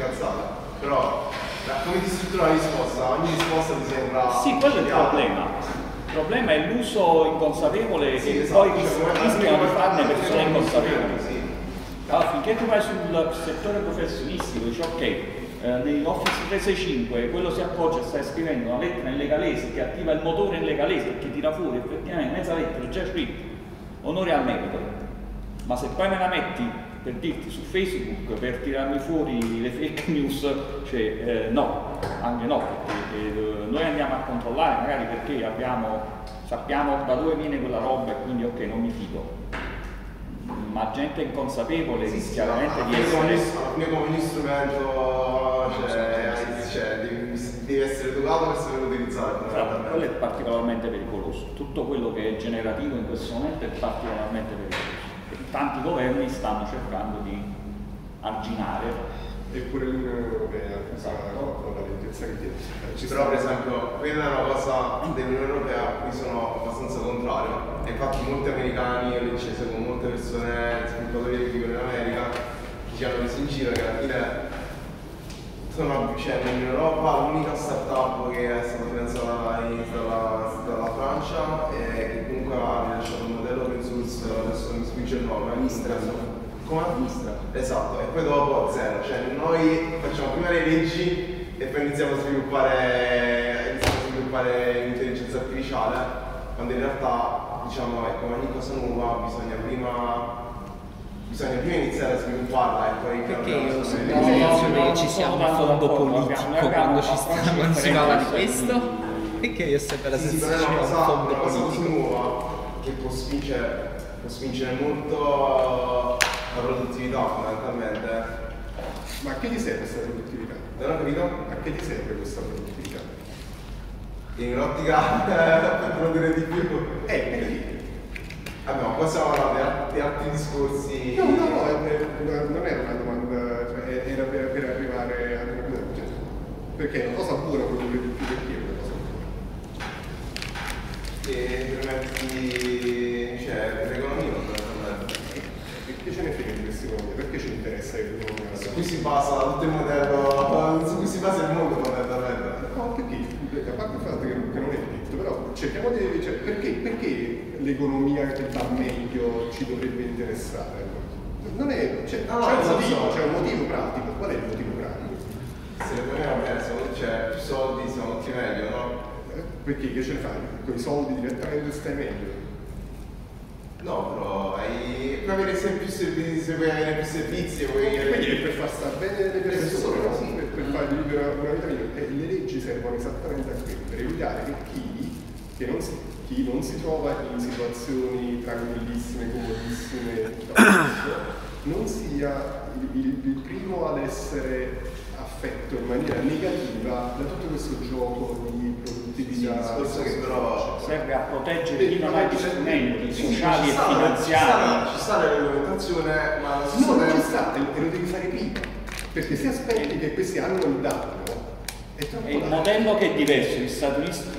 cazzata, però come ti struttura la risposta, ogni risposta ti sembra... Sì, quello è il problema. Il problema è l'uso inconsapevole che poi rischiano di farne persone inconsapevoli. Sì. Allora, finché tu vai sul settore professionistico, dici ok, nell'Office 365 quello si appoggia e sta scrivendo una lettera in legalese che attiva il motore in legalese perché tira fuori effettivamente mezza lettera già scritta, onore al merito. Ma se poi me la metti per dirti su Facebook, per tirarmi fuori le fake news, cioè no, anche no, perché noi andiamo a controllare magari perché sappiamo da dove viene quella roba e quindi ok, non mi fido. Ma gente inconsapevole chiaramente di essere... Noi come ogni strumento devi essere educato per saper utilizzarlo. Quello è particolarmente pericoloso, tutto quello che è generativo in questo momento è particolarmente pericoloso. Tanti governi stanno cercando di arginare. Eppure l'Unione Europea, con la lentezza che tiene. Però per esempio, quella è una cosa dell'Unione Europea a cui sono abbastanza contrario. E infatti molti americani, io leggo con molte persone, sviluppatori che vivono in America, che ci hanno preso in giro, che alla fine in Europa l'unica startup che è stata finanziata dalla Francia e che comunque ha rilasciato un modello Mistro, adesso mi sfugge il nome, Mistra. Come? Mistra. Esatto, e poi dopo zero, cioè noi facciamo prima le leggi e poi iniziamo a sviluppare l'intelligenza artificiale, quando in realtà, diciamo, come ogni cosa nuova bisogna prima iniziare a svilupparla e poi... Perché io sono in sensazione che ci sia un fondo politico quando si parla di questo? Perché io ho sempre la sensazione che una cosa nuova che può spingere molto la produttività fondamentalmente. Ma a che ti serve questa produttività? Non ho capito? A che ti serve questa produttività? In un'ottica per produrre di più. Perché? Vabbè, ma poi stiamo parlando di altri discorsi. No, non era una domanda, cioè era per arrivare a una cosa, cioè, perché è una cosa pura produrre di più, perché è una cosa pura. E permetti, cioè, l'economia non perché ce ne frega di questi mondi? Perché ci interessa l'economia? Su cui si basa tutto il modello, su cui si basa il mondo fondamentalmente. No, perché? A parte il fatto che non è detto, però cerchiamo di... Cioè, perché l'economia che va meglio ci dovrebbe interessare? Non è... C'è un motivo pratico. Qual è il motivo pratico? Se l'economia va bene, cioè più soldi sono tutti meglio, no? Perché che ce ne fai? Con i soldi direttamente stai meglio? No, però puoi avere sempre più servizi, quindi per far stare bene le persone, per fargli vivere una vita migliore. Le leggi servono esattamente a questo, per evitare che chi non si trova in situazioni tranquillissime, comodissime, non sia il primo ad essere affetto in maniera negativa da tutto questo gioco di produttività. Il discorso che però serve a proteggere chi non ha strumenti sociali e finanziari. Ci sta la regolamentazione, ma la società non ci sta, e lo devi fare prima, perché se aspetti che questi hanno il danno è troppo largo. È un modello che è diverso. Gli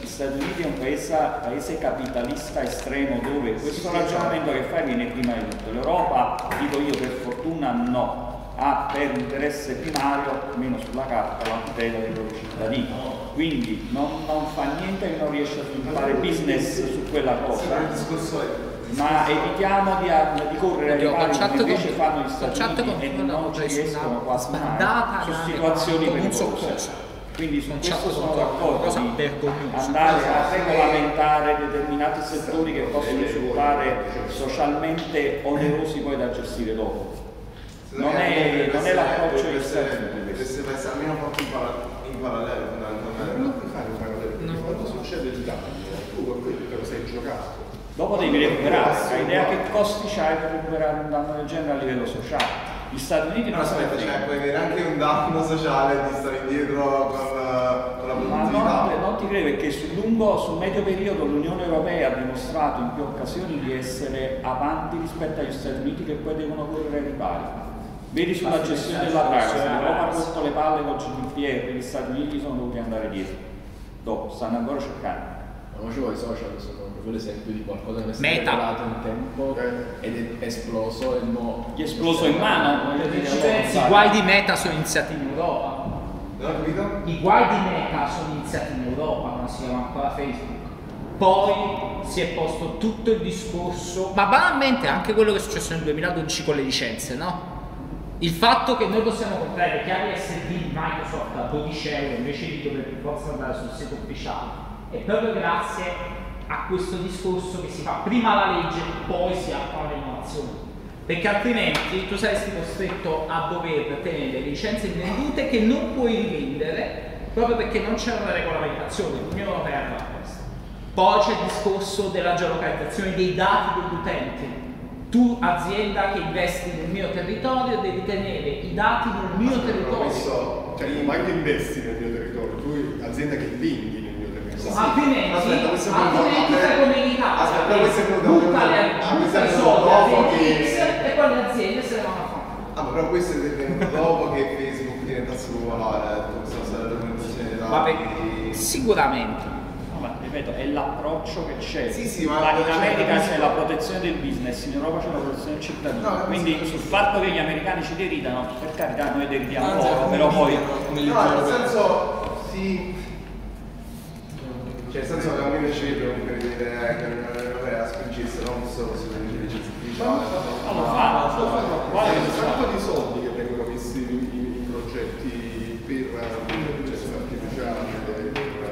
Stati Uniti è un paese capitalista estremo, dove questo ragionamento che fai viene prima di tutto. L'Europa, dico io, per fortuna no, ha per interesse primario, almeno sulla carta, la tutela dei propri cittadini. Quindi non fa niente e non riesce a sviluppare business su quella cosa. Ma evitiamo di correre ai pari che invece fanno gli Stati Uniti e non ci riescono quasi mai su situazioni pericolose. Quindi su questo sono d'accordo, andare a regolamentare determinati settori che possono risultare socialmente onerosi poi da gestire dopo. Non è l'approccio che serve, se pensi almeno fatto in parallelo, fondamentalmente. Non puoi fare in parallelo, perché quando succede il danno, tu con quello te lo sei giocato. Dopo devi recuperare, l'idea che costi c'hai per recuperare un danno del genere a livello sociale. Gli Stati Uniti non aspetta, cioè puoi avere anche un danno sociale di stare indietro con la produttività. Ma non ti credo, perché sul medio periodo l'Unione Europea ha dimostrato in più occasioni di essere avanti rispetto agli Stati Uniti, che poi devono correre ai ripari. Vedi sulla gestione della privacy, l'Europa ha rotto le palle con GDPR, gli Stati Uniti sono dovuti andare dietro. Dopo, stanno ancora cercando. Ma non ci vuole, i social sono proprio l'esempio di qualcosa che è stato regalato in tempo ed è esploso e no. Gli è esploso in mano, i guai di Meta sono iniziati in Europa. Non ho capito? I guai di Meta sono iniziati in Europa, non si chiama ancora Facebook. Poi si è posto tutto il discorso, ma banalmente anche quello che è successo nel 2012 con le licenze, no? Il fatto che noi possiamo comprare chiavi SD di Microsoft a €12 invece di dover per forza andare sul sito ufficiale è proprio grazie a questo discorso che si fa prima la legge e poi si fa l'innovazione, perché altrimenti tu saresti costretto a dover tenere licenze vendute che non puoi rivendere proprio perché non c'è una regolamentazione. L'Unione Europea ha fatto questo. Poi c'è il discorso della geolocalizzazione dei dati degli utenti. Tu, azienda che investi nel mio territorio, devi tenere i dati nel mio territorio. Cioè, non che investi nel mio territorio, tu, azienda che vendi nel mio territorio. Altrimenti, fai come in Italia. Aspetta, questo è i soldi e poi le aziende se ne vanno a fare. Ah, ma però questo è venuto dopo che Facebook diventasse popolare, sicuramente. Ripeto, è l'approccio che c'è. Ma in America c'è la protezione del business, in Europa c'è la protezione del cittadino. Quindi sul fatto che gli americani ci deridano, per carità, noi deridiamo loro, però poi. No, nel senso, sì. Cioè, nel senso che abbiamo deciso comunque di dire che l'Unione Europea spingesse non solo sull'intelligenza artificiale, ma un sacco di soldi che vengono messi in progetti per l'intelligenza artificiale, per la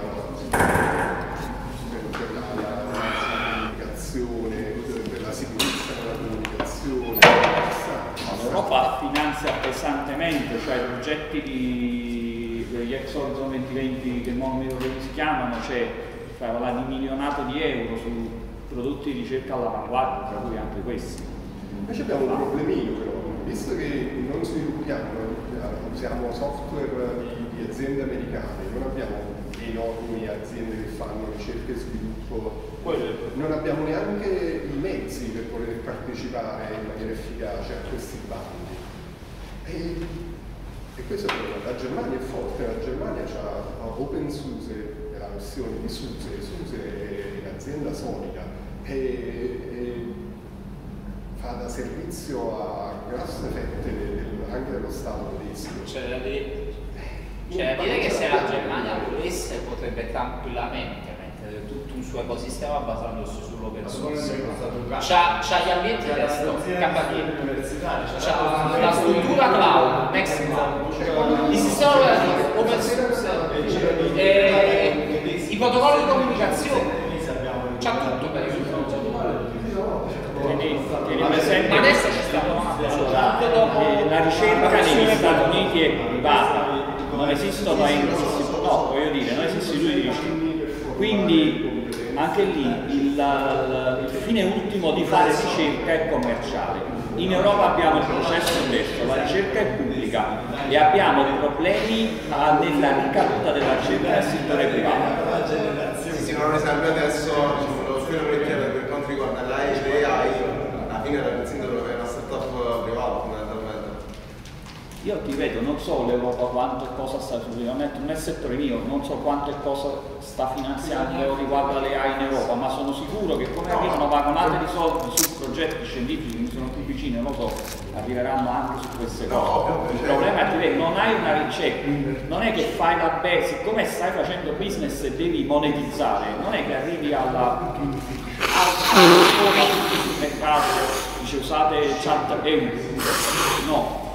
comunicazione, per la sicurezza della comunicazione. L'Europa finanzia pesantemente, cioè progetti degli ex Horizon 2020 che non mi ricordo come si chiamano, cioè la di milionato di euro su prodotti di ricerca all'avanguardia, tra cui anche questi. Invece abbiamo un problemino però, visto che non usiamo software di aziende americane, non abbiamo enormi aziende che fanno ricerca e sviluppo, non abbiamo neanche i mezzi per poter partecipare in maniera efficace a questi bandi. E questo è il problema. La Germania è forte, la Germania ha OpenSUSE, la versione di SUSE, SUSE è un'azienda sonica e fa da servizio a grosse fette anche dello Stato tedesco. Cioè da dire che se la Germania volesse potrebbe tranquillamente mettere tutto un suo ecosistema basandosi sull'open source. C'ha gli ambienti di KDE, c'ha la struttura cloud, Nextcloud, il sistema operativo, open source, i protocolli di comunicazione, c'ha tutto per il ma adesso ci stanno la ricerca negli Stati Uniti è privata. Non esistono paesi, no, voglio dire, non esiste lui dice. Quindi anche lì il fine ultimo di fare ricerca è commerciale. In Europa abbiamo il processo inverso, la ricerca è pubblica e abbiamo problemi nella ricaduta della ricerca nel settore privato. Sì, non riserve adesso, lo spero per quanto riguarda l'AI, alla fine la azienda è una startup privata. Io ti vedo, non so l'Europa quanto e cosa sta succedendo, nel settore mio non so quanto e cosa sta finanziando riguardo le AI in Europa, ma sono sicuro che come arrivano vagonate di soldi su progetti scientifici che mi sono più vicini, non lo so, arriveranno anche su queste cose. Il problema è che non hai una ricetta, non è che fai la base, siccome stai facendo business e devi monetizzare, non è che arrivi al mercato, dice usate chat euro, no.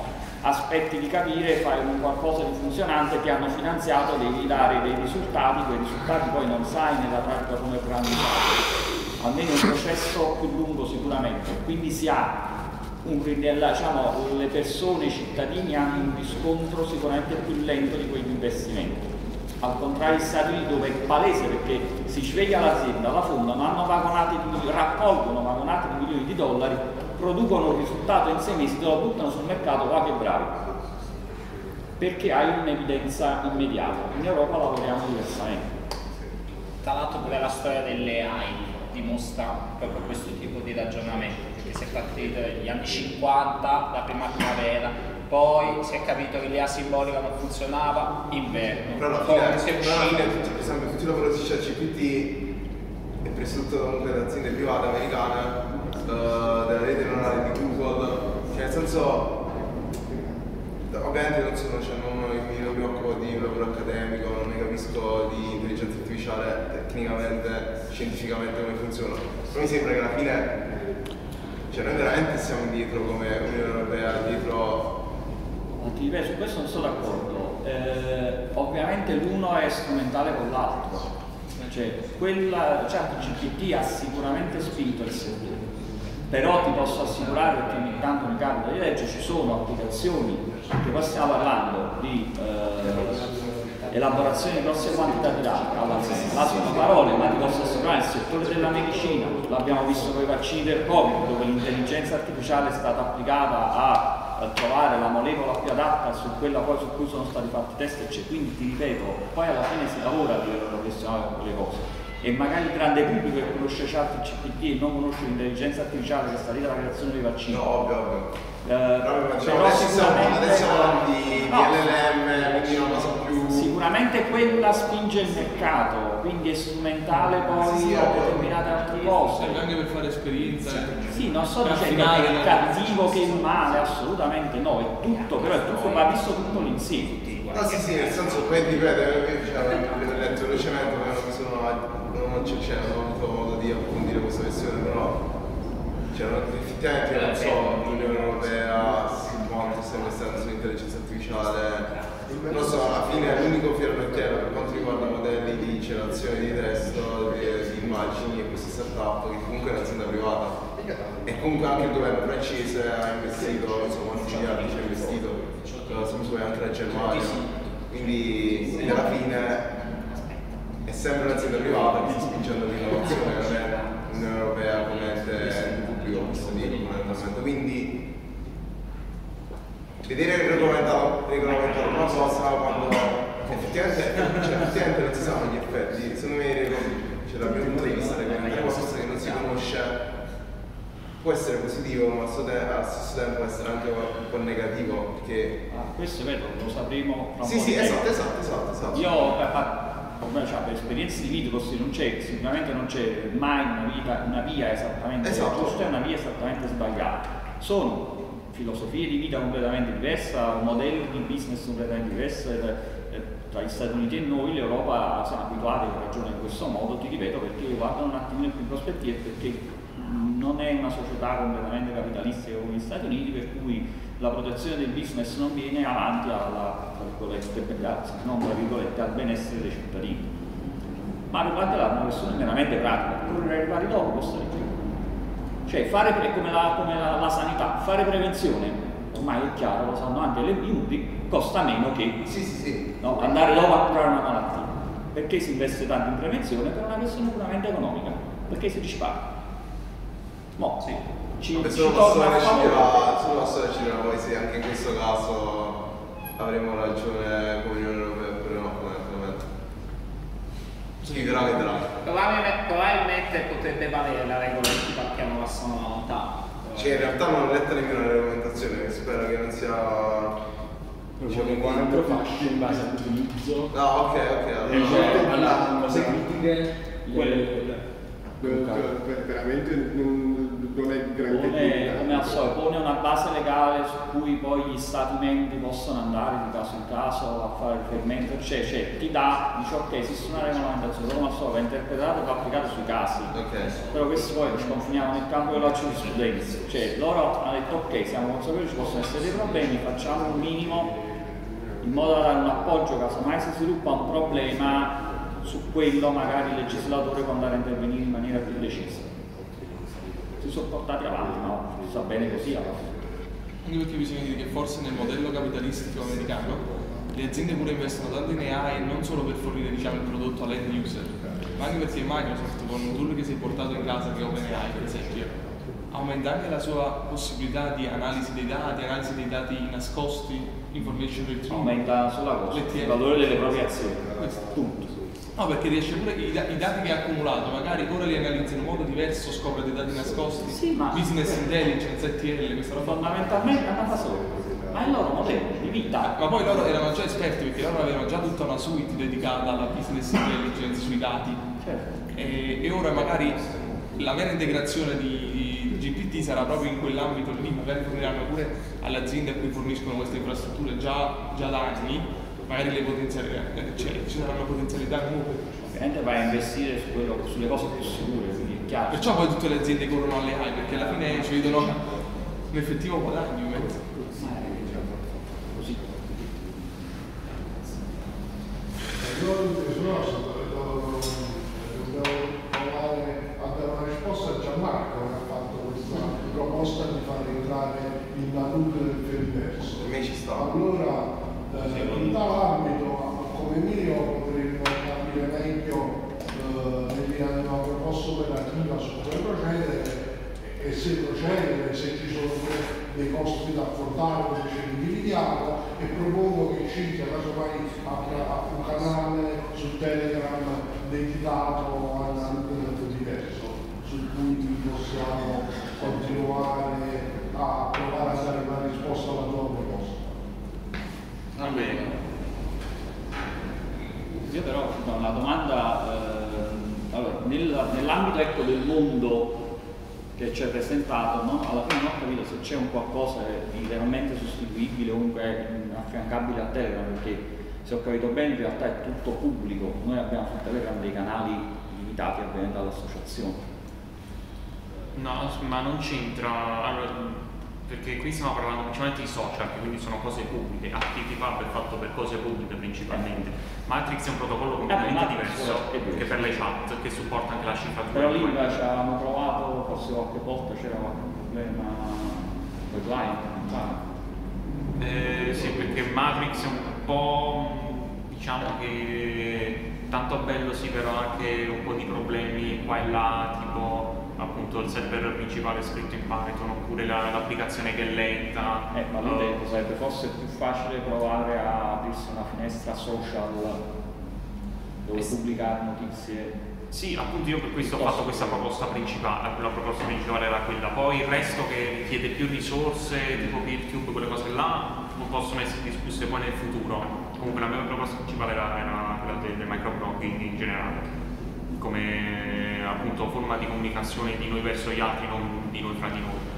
Aspetti di capire, fare un qualcosa di funzionante, ti hanno finanziato, devi dare dei risultati, quei risultati poi non sai nella pratica come brandare, almeno un processo più lungo sicuramente, quindi si ha diciamo, le persone, i cittadini hanno un riscontro sicuramente più lento di quegli investimenti, al contrario gli Stati Uniti dove è palese perché si sveglia l'azienda, la fonda, ma hanno vagonate di milioni, raccolgono vagonate di milioni di dollari, producono un risultato in 6 mesi, te lo buttano sul mercato, va che bravi, perché hai un'evidenza immediata. In Europa lavoriamo diversamente. Tra l'altro pure la storia delle AI dimostra proprio questo tipo di ragionamento, perché se partite dagli anni 50, la prima primavera, poi si è capito che l'IA simbolica non funzionava, inverno. Però alla fine, tutti i lavori di ChatGPT è pressoché comunque da aziende private americane, della rete neuronale di Google, cioè nel senso ovviamente non sono, cioè non mi occupo di lavoro accademico, non mi capisco di intelligenza artificiale tecnicamente, scientificamente come funziona, però mi sembra che alla fine cioè noi veramente siamo dietro come Unione Europea, dietro. Ti ripeto, su questo non sono d'accordo, ovviamente l'uno è strumentale con l'altro, cioè quella ChatGPT ha sicuramente spinto il settore. Però ti posso assicurare, perché ogni tanto mi capita di legge, ci sono applicazioni, che poi stiamo parlando di elaborazione di grosse quantità di dati, alla sono parole, ma ti posso assicurare nel settore della medicina, l'abbiamo visto con i vaccini del Covid, dove l'intelligenza artificiale è stata applicata a trovare la molecola più adatta su quella poi su cui sono stati fatti i test, eccetera. Quindi ti ripeto, poi alla fine si lavora a livello professionale con quelle cose. E magari il grande pubblico che conosce ChatGPT e non conosce l'intelligenza artificiale che sta lì dalla creazione dei vaccini. No, ovvio. Però adesso parliamo di LLM, quindi non lo so più. Sicuramente quella spinge il mercato, quindi è strumentale poi a determinate altre cose. Serve anche per fare esperienza. Sì, non sto dicendo che è cattivo, che è male, assolutamente no, è tutto, però è tutto, va visto tutto l'insieme. No, sì, sì, nel senso, poi dipende, perché l'ho letto velocemente, non c'è molto modo di approfondire questa questione, però effettivamente non so, l'Unione Europea si muove se nel senso l'intelligenza artificiale, non so, alla fine è l'unico fiormettiero per quanto riguarda modelli di generazione di testo, di immagini e queste startup, che comunque è un'azienda privata. E comunque anche il governo francese ha investito, non so quanti miliardi ci ha investito, anche la Germania, quindi alla fine è sempre un'azienda privata che sta spingendo l'innovazione, non è l'Unione Europea come ente pubblico, posso dire, quindi vedere regolamentato una cosa quando effettivamente non si sanno gli effetti, secondo me c'è la mia punto di vista è qualcosa che non si conosce. Può essere positivo, ma allo stesso tempo può essere anche un po' negativo, perché... Ah, questo è vero, lo sapremo tra un po' di tempo. Esatto. Io, cioè, per esperienze di vita, posso dire, non c'è, sicuramente non c'è mai una via esattamente giusta e una via esattamente sbagliata. Sono filosofie di vita completamente diverse, modelli di business completamente diversi. Tra gli Stati Uniti e noi, l'Europa siamo abituati a ragionare in questo modo, ti ripeto, perché guardano un attimino più in prospettiva, perché non è una società completamente capitalistica come gli Stati Uniti, per cui la protezione del business non viene avanti alla, tra virgolette, al benessere dei cittadini. Ma riguarda la questione veramente pratica, per arrivare dopo costa di più. Cioè fare come la sanità, fare prevenzione, ormai è chiaro, lo sanno anche le beauty, costa meno che no, andare dopo a curare una malattia. Perché si investe tanto in prevenzione? Per una questione puramente economica, perché si risparmia. No, sì. Solo la poesia, anche in questo caso avremo ragione come Unione Europea oppure no, probabilmente. Probabilmente potrebbe valere la regola che ti partiamo la sonorità. Cioè in realtà non ho letto nemmeno la regolamentazione, spero che non sia... Diciamo quanto faccio in base all'utilizzo. No, ok, allora se critiche veramente non è grande, come al solito pone una base legale su cui poi gli stati membri possono andare di caso in caso a fare riferimento, cioè ti dà, dice ok, esiste una regolamentazione, come al solito è interpretata e applicata sui casi, però questi poi ci confiniamo nel campo della giurisprudenza, cioè loro hanno detto ok, siamo consapevoli ci possono essere dei problemi, facciamo un minimo in modo da dare un appoggio caso mai si sviluppa un problema, su quello magari il legislatore può andare a intervenire in maniera più decisa. Si sono portati avanti, no? Si sa bene così avanti. Anche perché bisogna dire che forse nel modello capitalistico americano le aziende pure investono tanto in AI e non solo per fornire diciamo, il prodotto all'end user, ma anche perché Microsoft con un tool che si è portato in casa che è OpenAI per esempio, aumenta anche la sua possibilità di analisi dei dati nascosti, information retrieval. Aumenta sulla cosa, il valore delle proprie azioni. Punto. No, perché riesce pure i dati che ha accumulato, magari ora li analizza in un modo diverso, scopre dei dati nascosti, business intelligence, ETL, questa roba. Fondamentalmente è una cosa sola, ma è il loro modello di vita. Ma poi loro erano già esperti, perché loro avevano già tutta una suite dedicata alla business intelligence sui dati. E ora magari la vera integrazione di GPT sarà proprio in quell'ambito lì, magari forniranno pure alle aziende a cui forniscono queste infrastrutture già da anni. Magari le potenzialità, cioè ci saranno potenzialità nuove. Ovviamente vai a investire su sulle cose più sicure, quindi è chiaro. Perciò poi tutte le aziende corrono alle AI, perché alla fine ci vedono un effettivo guadagno. Così. Io andavo una risposta a Gianmarco che ha fatto questa proposta di far entrare in NaLUG del Fediverso. Allora, l'ambito come mio potremmo capire meglio una proposta operativa su come procedere e se procedere, se ci sono dei costi da affrontare, ce li dividiamo e propongo che Cinzia casomai abbia un canale su Telegram dedicato a un internet diverso su cui possiamo continuare a provare a dare una risposta alla tua proposta. Va bene. Io però ho una domanda, allora, nell'ambito ecco, del mondo che ci è presentato, no? Alla fine non ho capito se c'è un qualcosa di veramente sostituibile, comunque affiancabile a Telegram, perché se ho capito bene in realtà è tutto pubblico, noi abbiamo su Telegram dei canali limitati ovviamente dall'associazione. No, ma non c'entra, allora, perché qui stiamo parlando principalmente di social, che quindi sono cose pubbliche. ActivityPub è fatto per cose pubbliche principalmente. Matrix è un protocollo completamente diverso, che per le chat, che supporta anche la cifra. Però lì avevamo provato, forse qualche volta c'era qualche problema con il client. Sì, perché Matrix è un po', diciamo che tanto bello sì, però anche un po' di problemi qua e là, tipo appunto il server principale scritto in Python, oppure l'applicazione che è lenta. Ma lì dentro sarebbe forse più facile provare a aprirsi una finestra social dove pubblicare notizie. Sì, appunto io per questo ho fatto questa proposta principale, la proposta principale era quella, poi il resto che richiede più risorse, tipo PeerTube, quelle cose là, non possono essere discusse poi nel futuro. Comunque la mia proposta principale era quella del microblogging in generale, come appunto forma di comunicazione di noi verso gli altri, non di noi fra di noi.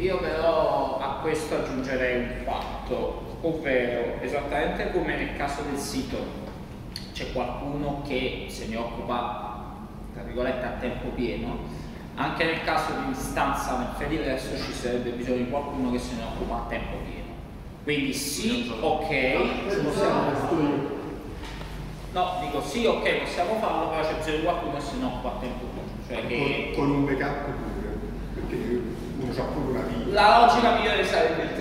Io però a questo aggiungerei un fatto, ovvero esattamente come nel caso del sito c'è qualcuno che se ne occupa tra virgolette a tempo pieno, anche nel caso di un'istanza nel Fediverso ci sarebbe bisogno di qualcuno che se ne occupa a tempo pieno. Quindi sì, ok, possiamo costruire. No, dico sì, ok, possiamo farlo, però c'è bisogno di qualcuno se no qua a tempo cioè che con un backup pure, perché uno c'ha pure una vita. La logica migliore sarebbe il 3-2-1,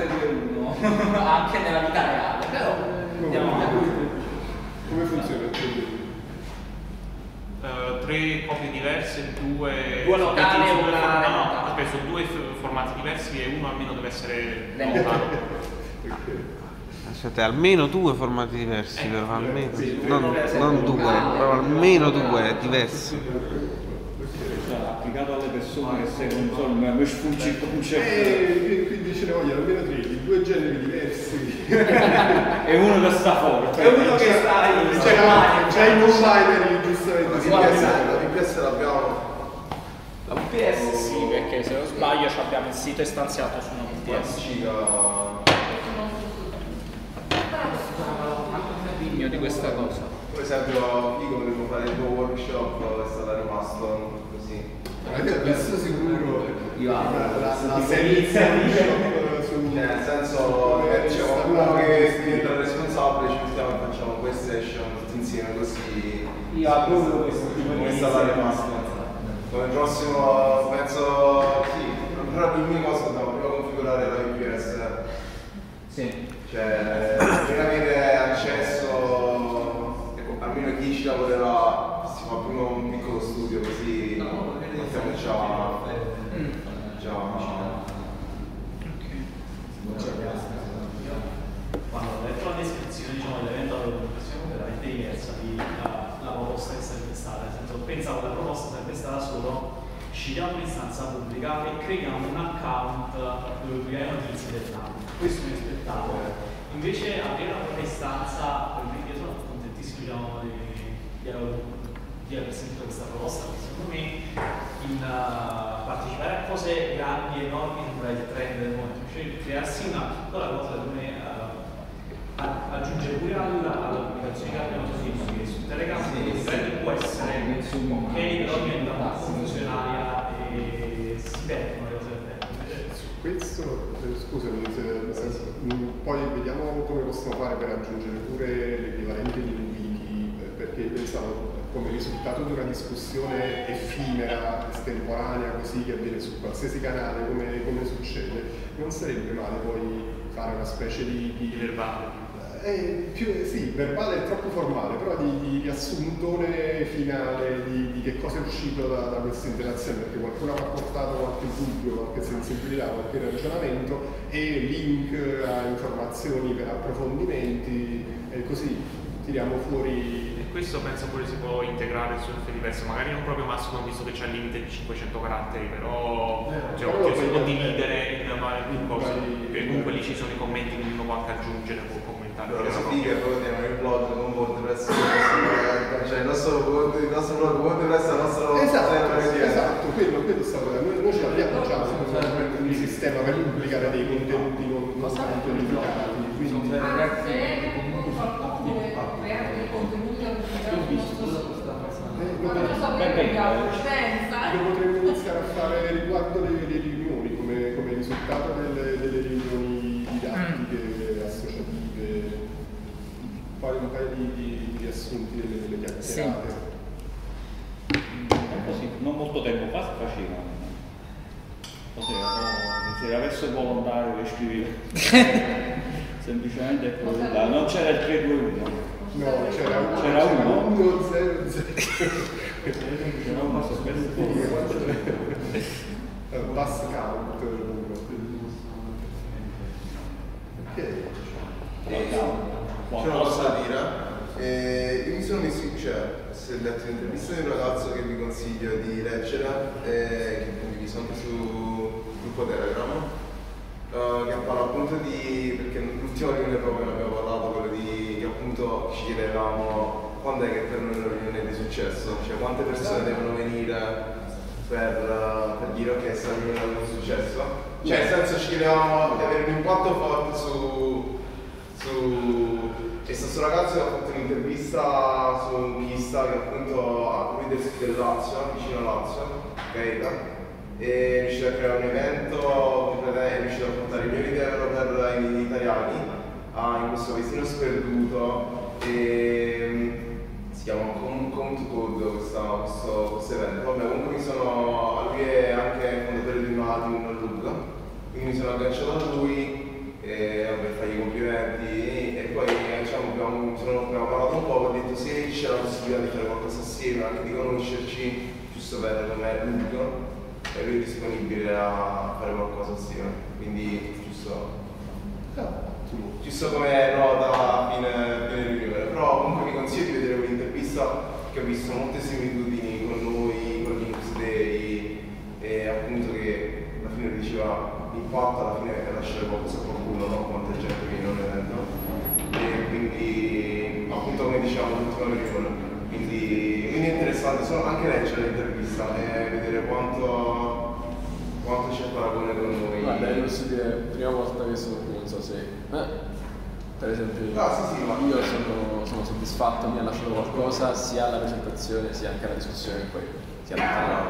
anche nella vita reale, però andiamo a come funziona il 3-2-1? 3 copie diverse, 2 locali e una remota. No, perché sono 2 formati diversi e uno almeno deve essere lontano. Cioè, almeno 2 formati diversi, però almeno non 2, però almeno 2 diversi. Applicato alle persone che seguono, insomma, mi sfugge il concetto. Quindi ce ne vogliono almeno 3 di 2 generi diversi. E uno che sta forte. E uno che sta in c'è il non-binary giustamente si PS l'abbiamo. La PS sì, perché se non sbaglio abbiamo il sito istanziato su una PS. Di questa cosa, per esempio io volevo fare il tuo workshop è stata rimasto così adesso sicuro io la serie nel senso c'è qualcuno che diventa responsabile, ci mettiamo e facciamo queste session tutti insieme così io approvo questo tipo di installare rimasto come il prossimo penso sì però il mio cosa dobbiamo prima configurare la VPS sì cioè per avere accesso almeno chi ci lavorerà si fa prima un piccolo studio così mettiamo già quando ho letto la descrizione diciamo dell'evento avevo un'impressione veramente diversa dalla proposta che sarebbe stata, nel senso pensavo che la proposta sarebbe stata solo scegliamo un'istanza pubblica e creiamo un account dove pubblicare notizie del danno, questo mi aspettavo, invece avere una propria istanza per me io sono di aver sentito questa proposta, perché secondo me partecipare a cose grandi, enormi, sembra il trend del mondo, cioè crearsi una piccola cosa secondo me aggiunge pure alla pubblicazione che abbiamo visto che su Telegram il trend può essere ok, però diventa funzionaria e si perdono le cose belle. Su questo, scusami, poi vediamo come possiamo fare per aggiungere pure l'equivalente di che pensavo come risultato di una discussione effimera, estemporanea, così che avviene su qualsiasi canale, come succede, non sarebbe male poi fare una specie di verbale. Sì, verbale è troppo formale, però di riassuntone finale di che cosa è uscito da questa interazione, perché qualcuno ha portato qualche dubbio, qualche sensibilità, qualche ragionamento e link a informazioni per approfondimenti e così tiriamo fuori. Questo penso pure si può integrare su Fediverso, magari non proprio Mastodon visto che c'è il limite di 500 caratteri, però si può dividere in cose, perché comunque lì ci sono i commenti che uno può anche aggiungere, può commentare. Allora si dica che poi abbiamo il blog con WordPress, cioè il nostro blog WordPress è il nostro... Esatto, quello sta parlando, noi ce l'abbiamo già un sistema per pubblicare dei contenuti non tanto unificati. Io potrei iniziare a fare riguardo le riunioni come risultato delle riunioni didattiche, associative, poi un paio di assunti delle chiacchierate. Sì. Così, non molto tempo fa si faceva. Se avessi il volontario che scriveva, semplicemente è così. Non c'era il 321. No, c'era uno 0-0. C'era uno sospeso un pass count. Ok. C'è una cosa da dire. Io mi sono messo in chat, se ho letto l'intervista di un ragazzo che vi consiglio di leggerla, che condiviso anche sul gruppo Telegram, che parla appunto di, perché l'ultima riunione proprio ne abbiamo parlato, quello di che appunto ci chiedevamo quando è che per noi una riunione è di successo, cioè quante persone devono venire per dire ok sta riunione è un successo, cioè nel senso ci chiedevamo di avere un impatto forte e questo ragazzo ha fatto un'intervista su un chista che appunto ha lui del Lazio, vicino a Lazio, Gaeta, e riuscire a creare un evento, è riuscito a portare il milioni di euro per gli italiani in questo paesino sperduto, e si chiama Hometown questo evento. Vabbè, comunque lui è anche fondatore di una NaLUG, quindi mi sono agganciato a lui per fargli i complimenti, e poi diciamo, abbiamo parlato un po', ho detto se c'è la possibilità di fare qualcosa assieme, anche di conoscerci, giusto per come è lungo. E lui è disponibile a fare qualcosa assieme, quindi giusto come nota a fine riunione, però comunque vi consiglio di vedere quell'intervista che ho visto molte similitudini con noi, con l'Infosday, e appunto che alla fine diceva l'impatto alla fine è lasciare qualcosa a qualcuno, no? Quanta gente che non è dentro, e quindi appunto come dicevamo l'ultima riunione. Quindi è interessante solo anche leggere l'intervista e vedere quanto c'è paragone con noi. Guarda, io posso dire, prima volta che sono qui, non so se... per esempio, io sono soddisfatto, mi ha lasciato qualcosa, sia la presentazione, sia anche la discussione, poi si allontana.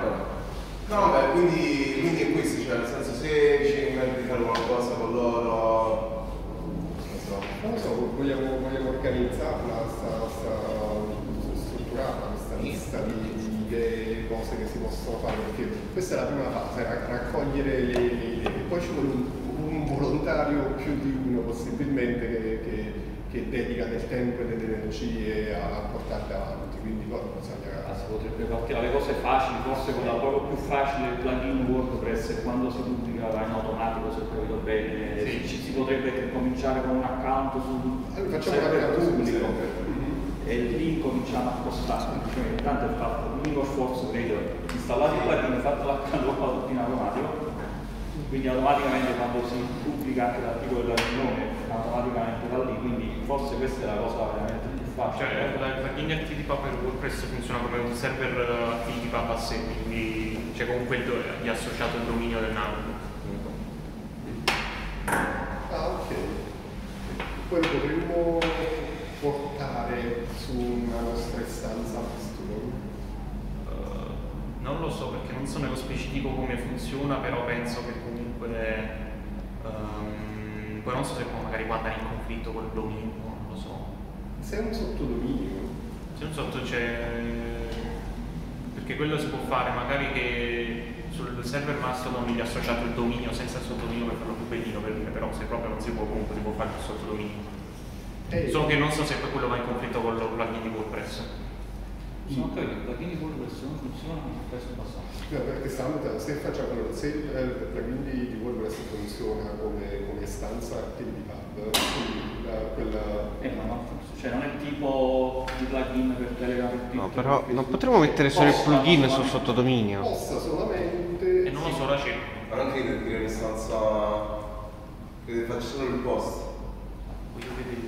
No, beh, quindi è questo, cioè nel senso se ci inventi di fare qualcosa con loro... Non lo so, vogliamo organizzarla, questa lista di idee, cose che si possono fare, perché questa è la prima fase, raccogliere le idee, poi ci vuole un volontario, più di uno possibilmente, che dedica del tempo e delle energie a portarle avanti, quindi poi bisogna... Si potrebbe partire dalle cose facili, forse con la proprio più facile il plugin WordPress, e quando si pubblica va in automatico, se ho capito bene, ci si potrebbe cominciare con un account su... Facciamo la vera pubblica. E lì cominciamo a costare, cioè intanto è fatto l'unico sforzo, credo, installato il plugin, fatto l'account in automatico, quindi automaticamente quando si pubblica anche l'articolo della riunione, automaticamente da lì, quindi forse questa è la cosa veramente più facile. Cioè il plugin ActivityPub per WordPress funziona come un server ActivityPub a sé, quindi c'è comunque gli associato il dominio del NaLUG. Ah, ok. Poi potremmo portare su una nostra istanza Mastodon? Non lo so perché non so nello specifico come funziona, però penso che comunque poi non so se può magari guardare in conflitto col dominio, non lo so. Se è un sottodominio? Se è un sotto c'è... perché quello si può fare, magari che sul server Mastodon gli è associato il dominio senza il sottodominio per farlo più bellino, però se proprio non si può comunque si può fare il sottodominio. Solo che non so se quello va in conflitto con il plugin di WordPress. No, perché il plugin di WordPress non funziona con il testo passato. No, perché se il plugin di WordPress funziona come istanza ActivityPub, ma non funziona. Cioè non è tipo di plugin per Telegram. No, però non potremmo mettere solo il plugin sul sottodominio. Possa solamente. E non lo so, la c'è. Ma non credo di dire l'istanza che faccio solo il post. Voglio vedere.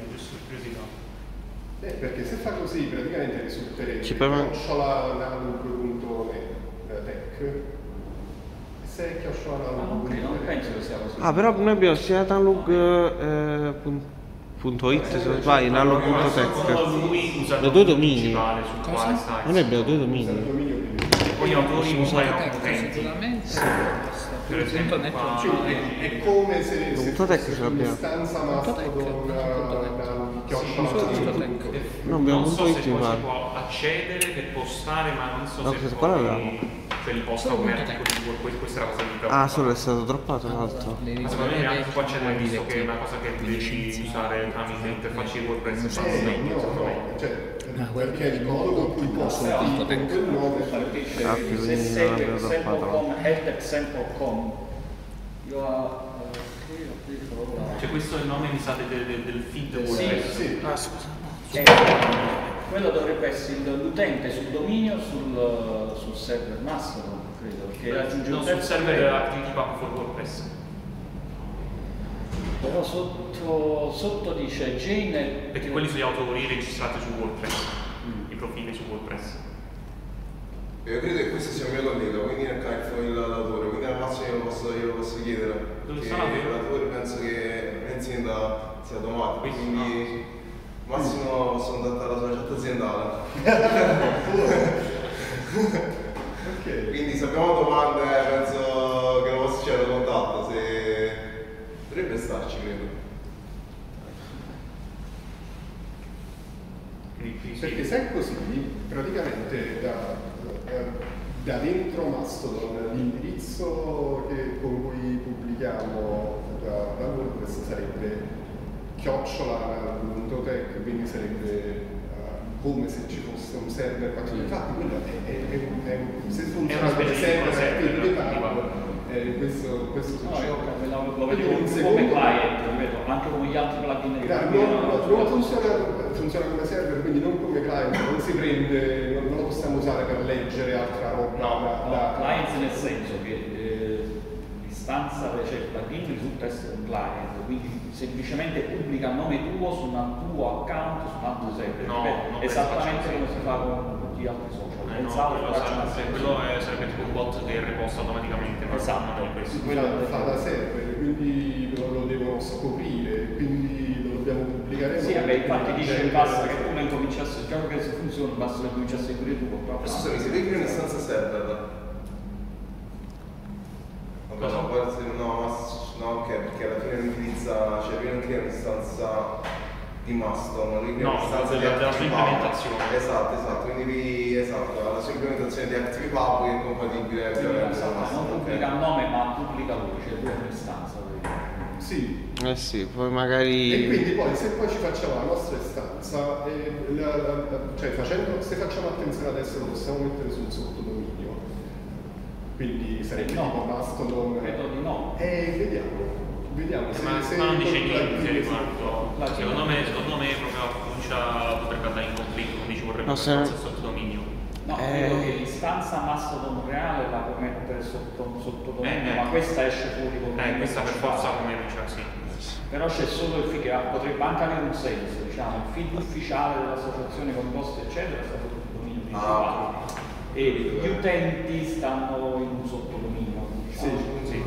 Perché se fa così praticamente risulterete chiocciola.nalug.tech e se è chiocciola.nalug.tech non penso che sia così. Ah, però noi abbiamo sia nalug.it se non sbaglio, nalug.tech. Ho due domini. Noi abbiamo due domini. gli autori muoiono potenti. Per esempio qua è come se fosse una stanza Mastodon che non so se poi si può accedere per postare, ma non so se poi il posto come articolo di WordPress, questa è la cosa di troppo. Ah, solo è stato droppato un altro. Ma secondo me anche qua c'è visto che è una cosa che devi usare tramite interfaccia di WordPress. Perché il modo in cui posso in quel modo fare pixel. Cioè questo è il nome, mi sa, del feed WordPress. Sì, ah scusa. Quello dovrebbe essere l'utente sul dominio sul server Mastodon, credo, che raggiunge non sul server dell'ActivityPub for WordPress. Però sotto dice Jane. Perché quelli sono gli autori registrati su WordPress, i profili su WordPress. Io credo che questo sia un mio collega, quindi è l'autore, quindi al massimo io lo posso chiedere. Dove sono? L'autore penso che l'azienda sia automatica, quindi no. Massimo sono andato alla sua chat aziendale. Okay. Quindi se abbiamo domande penso che non posso c'è il contatto, se dovrebbe starci credo. Perché se è così, praticamente da dentro Mastodon l'indirizzo con cui pubblichiamo da WordPress sarebbe @nalug.tech, quindi sarebbe come se ci fosse un server, ma infatti quello è se funziona un server questo succede. Lo vedo un secondo client, ma anche come gli altri plugin. Non funziona come server, quindi non come client, non si prende, non lo possiamo usare per leggere altra roba. No, client nel senso che l'istanza riceve plugin risulta essere un client, quindi semplicemente pubblica a nome tuo su un tuo account, su un altro server. No, esattamente come si fa con tutti gli altri social. Quello sarebbe tipo un bot che riposta automaticamente. Esatto, quello fa da server, quindi lo devono scoprire, quindi lo dobbiamo pubblicare. Sì, vabbè, infatti dice basta che tu non cominciassi, diciamo che se funziona basta che cominciassi pure tu. Scusa, mi si vede che è un'istanza server? Vabbè, no, può essere una... No, ok, perché alla fine utilizza, cioè prima che è un'istanza di Mastodon, quindi no, della sua implementazione. Esatto, quindi la sua implementazione di ActivityPub che è compatibile con Mastodon. Non pubblica il nome, ma pubblica voce, cioè un'istanza. Sì. Sì, poi magari... E quindi poi se poi ci facciamo la nostra istanza, cioè se facciamo attenzione adesso lo possiamo mettere sul sottodominio. Quindi sarebbe tipo Mastodon? Credo di no. Vediamo. Ma non dice niente riguardo. Secondo me proprio la pronuncia potrebbe andare in conflitto, quindi ci vorrebbe passare sottodominio. No, credo che l'istanza Mastodon reale la può mettere sottodominio, ma questa esce fuori con questa per forza come cioè, sì. Però c'è solo il feed, potrebbe anche avere un senso, diciamo, il feed ufficiale dell'associazione composta, eccetera, è stato sottodominio di e gli utenti stanno in un sottodominio, diciamo. Sì.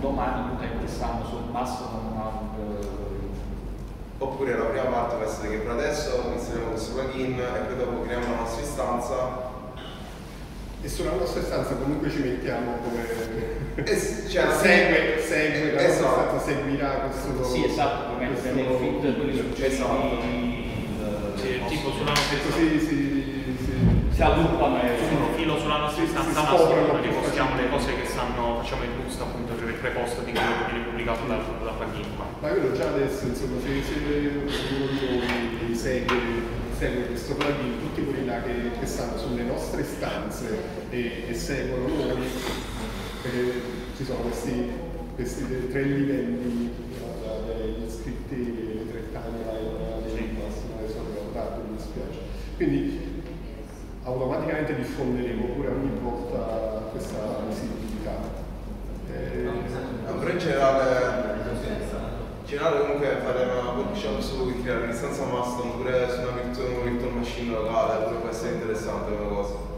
Domani gli utenti stanno sul Mastodon oppure la prima parte può essere che per adesso inseriamo questo plugin e poi dopo creiamo la nostra istanza e sulla nostra istanza comunque ci mettiamo come cioè segue la nostra istanza, seguirà questo come nel feed quelli successivi tipo sulla nostra si allungano su un filo sulla nostra istanza Mastodon, perché postiamo le cose che stanno, facciamo il boost appunto per il preposto di quello che viene pubblicato dalla plugin. Ma quello già adesso, insomma, se segue questo plugin, tutti quelli là che stanno sulle nostre istanze e seguono noi, ci sono questi tre livelli, gli iscritti, le tre timeline, le massime, adesso ho ricordato, mi dispiace. Quindi, automaticamente diffonderemo pure ogni volta questa visibilità. Però in generale comunque fare una workshop su creare un'istanza Mastodon oppure su una virtual machine locale, potrebbe essere interessante come cosa.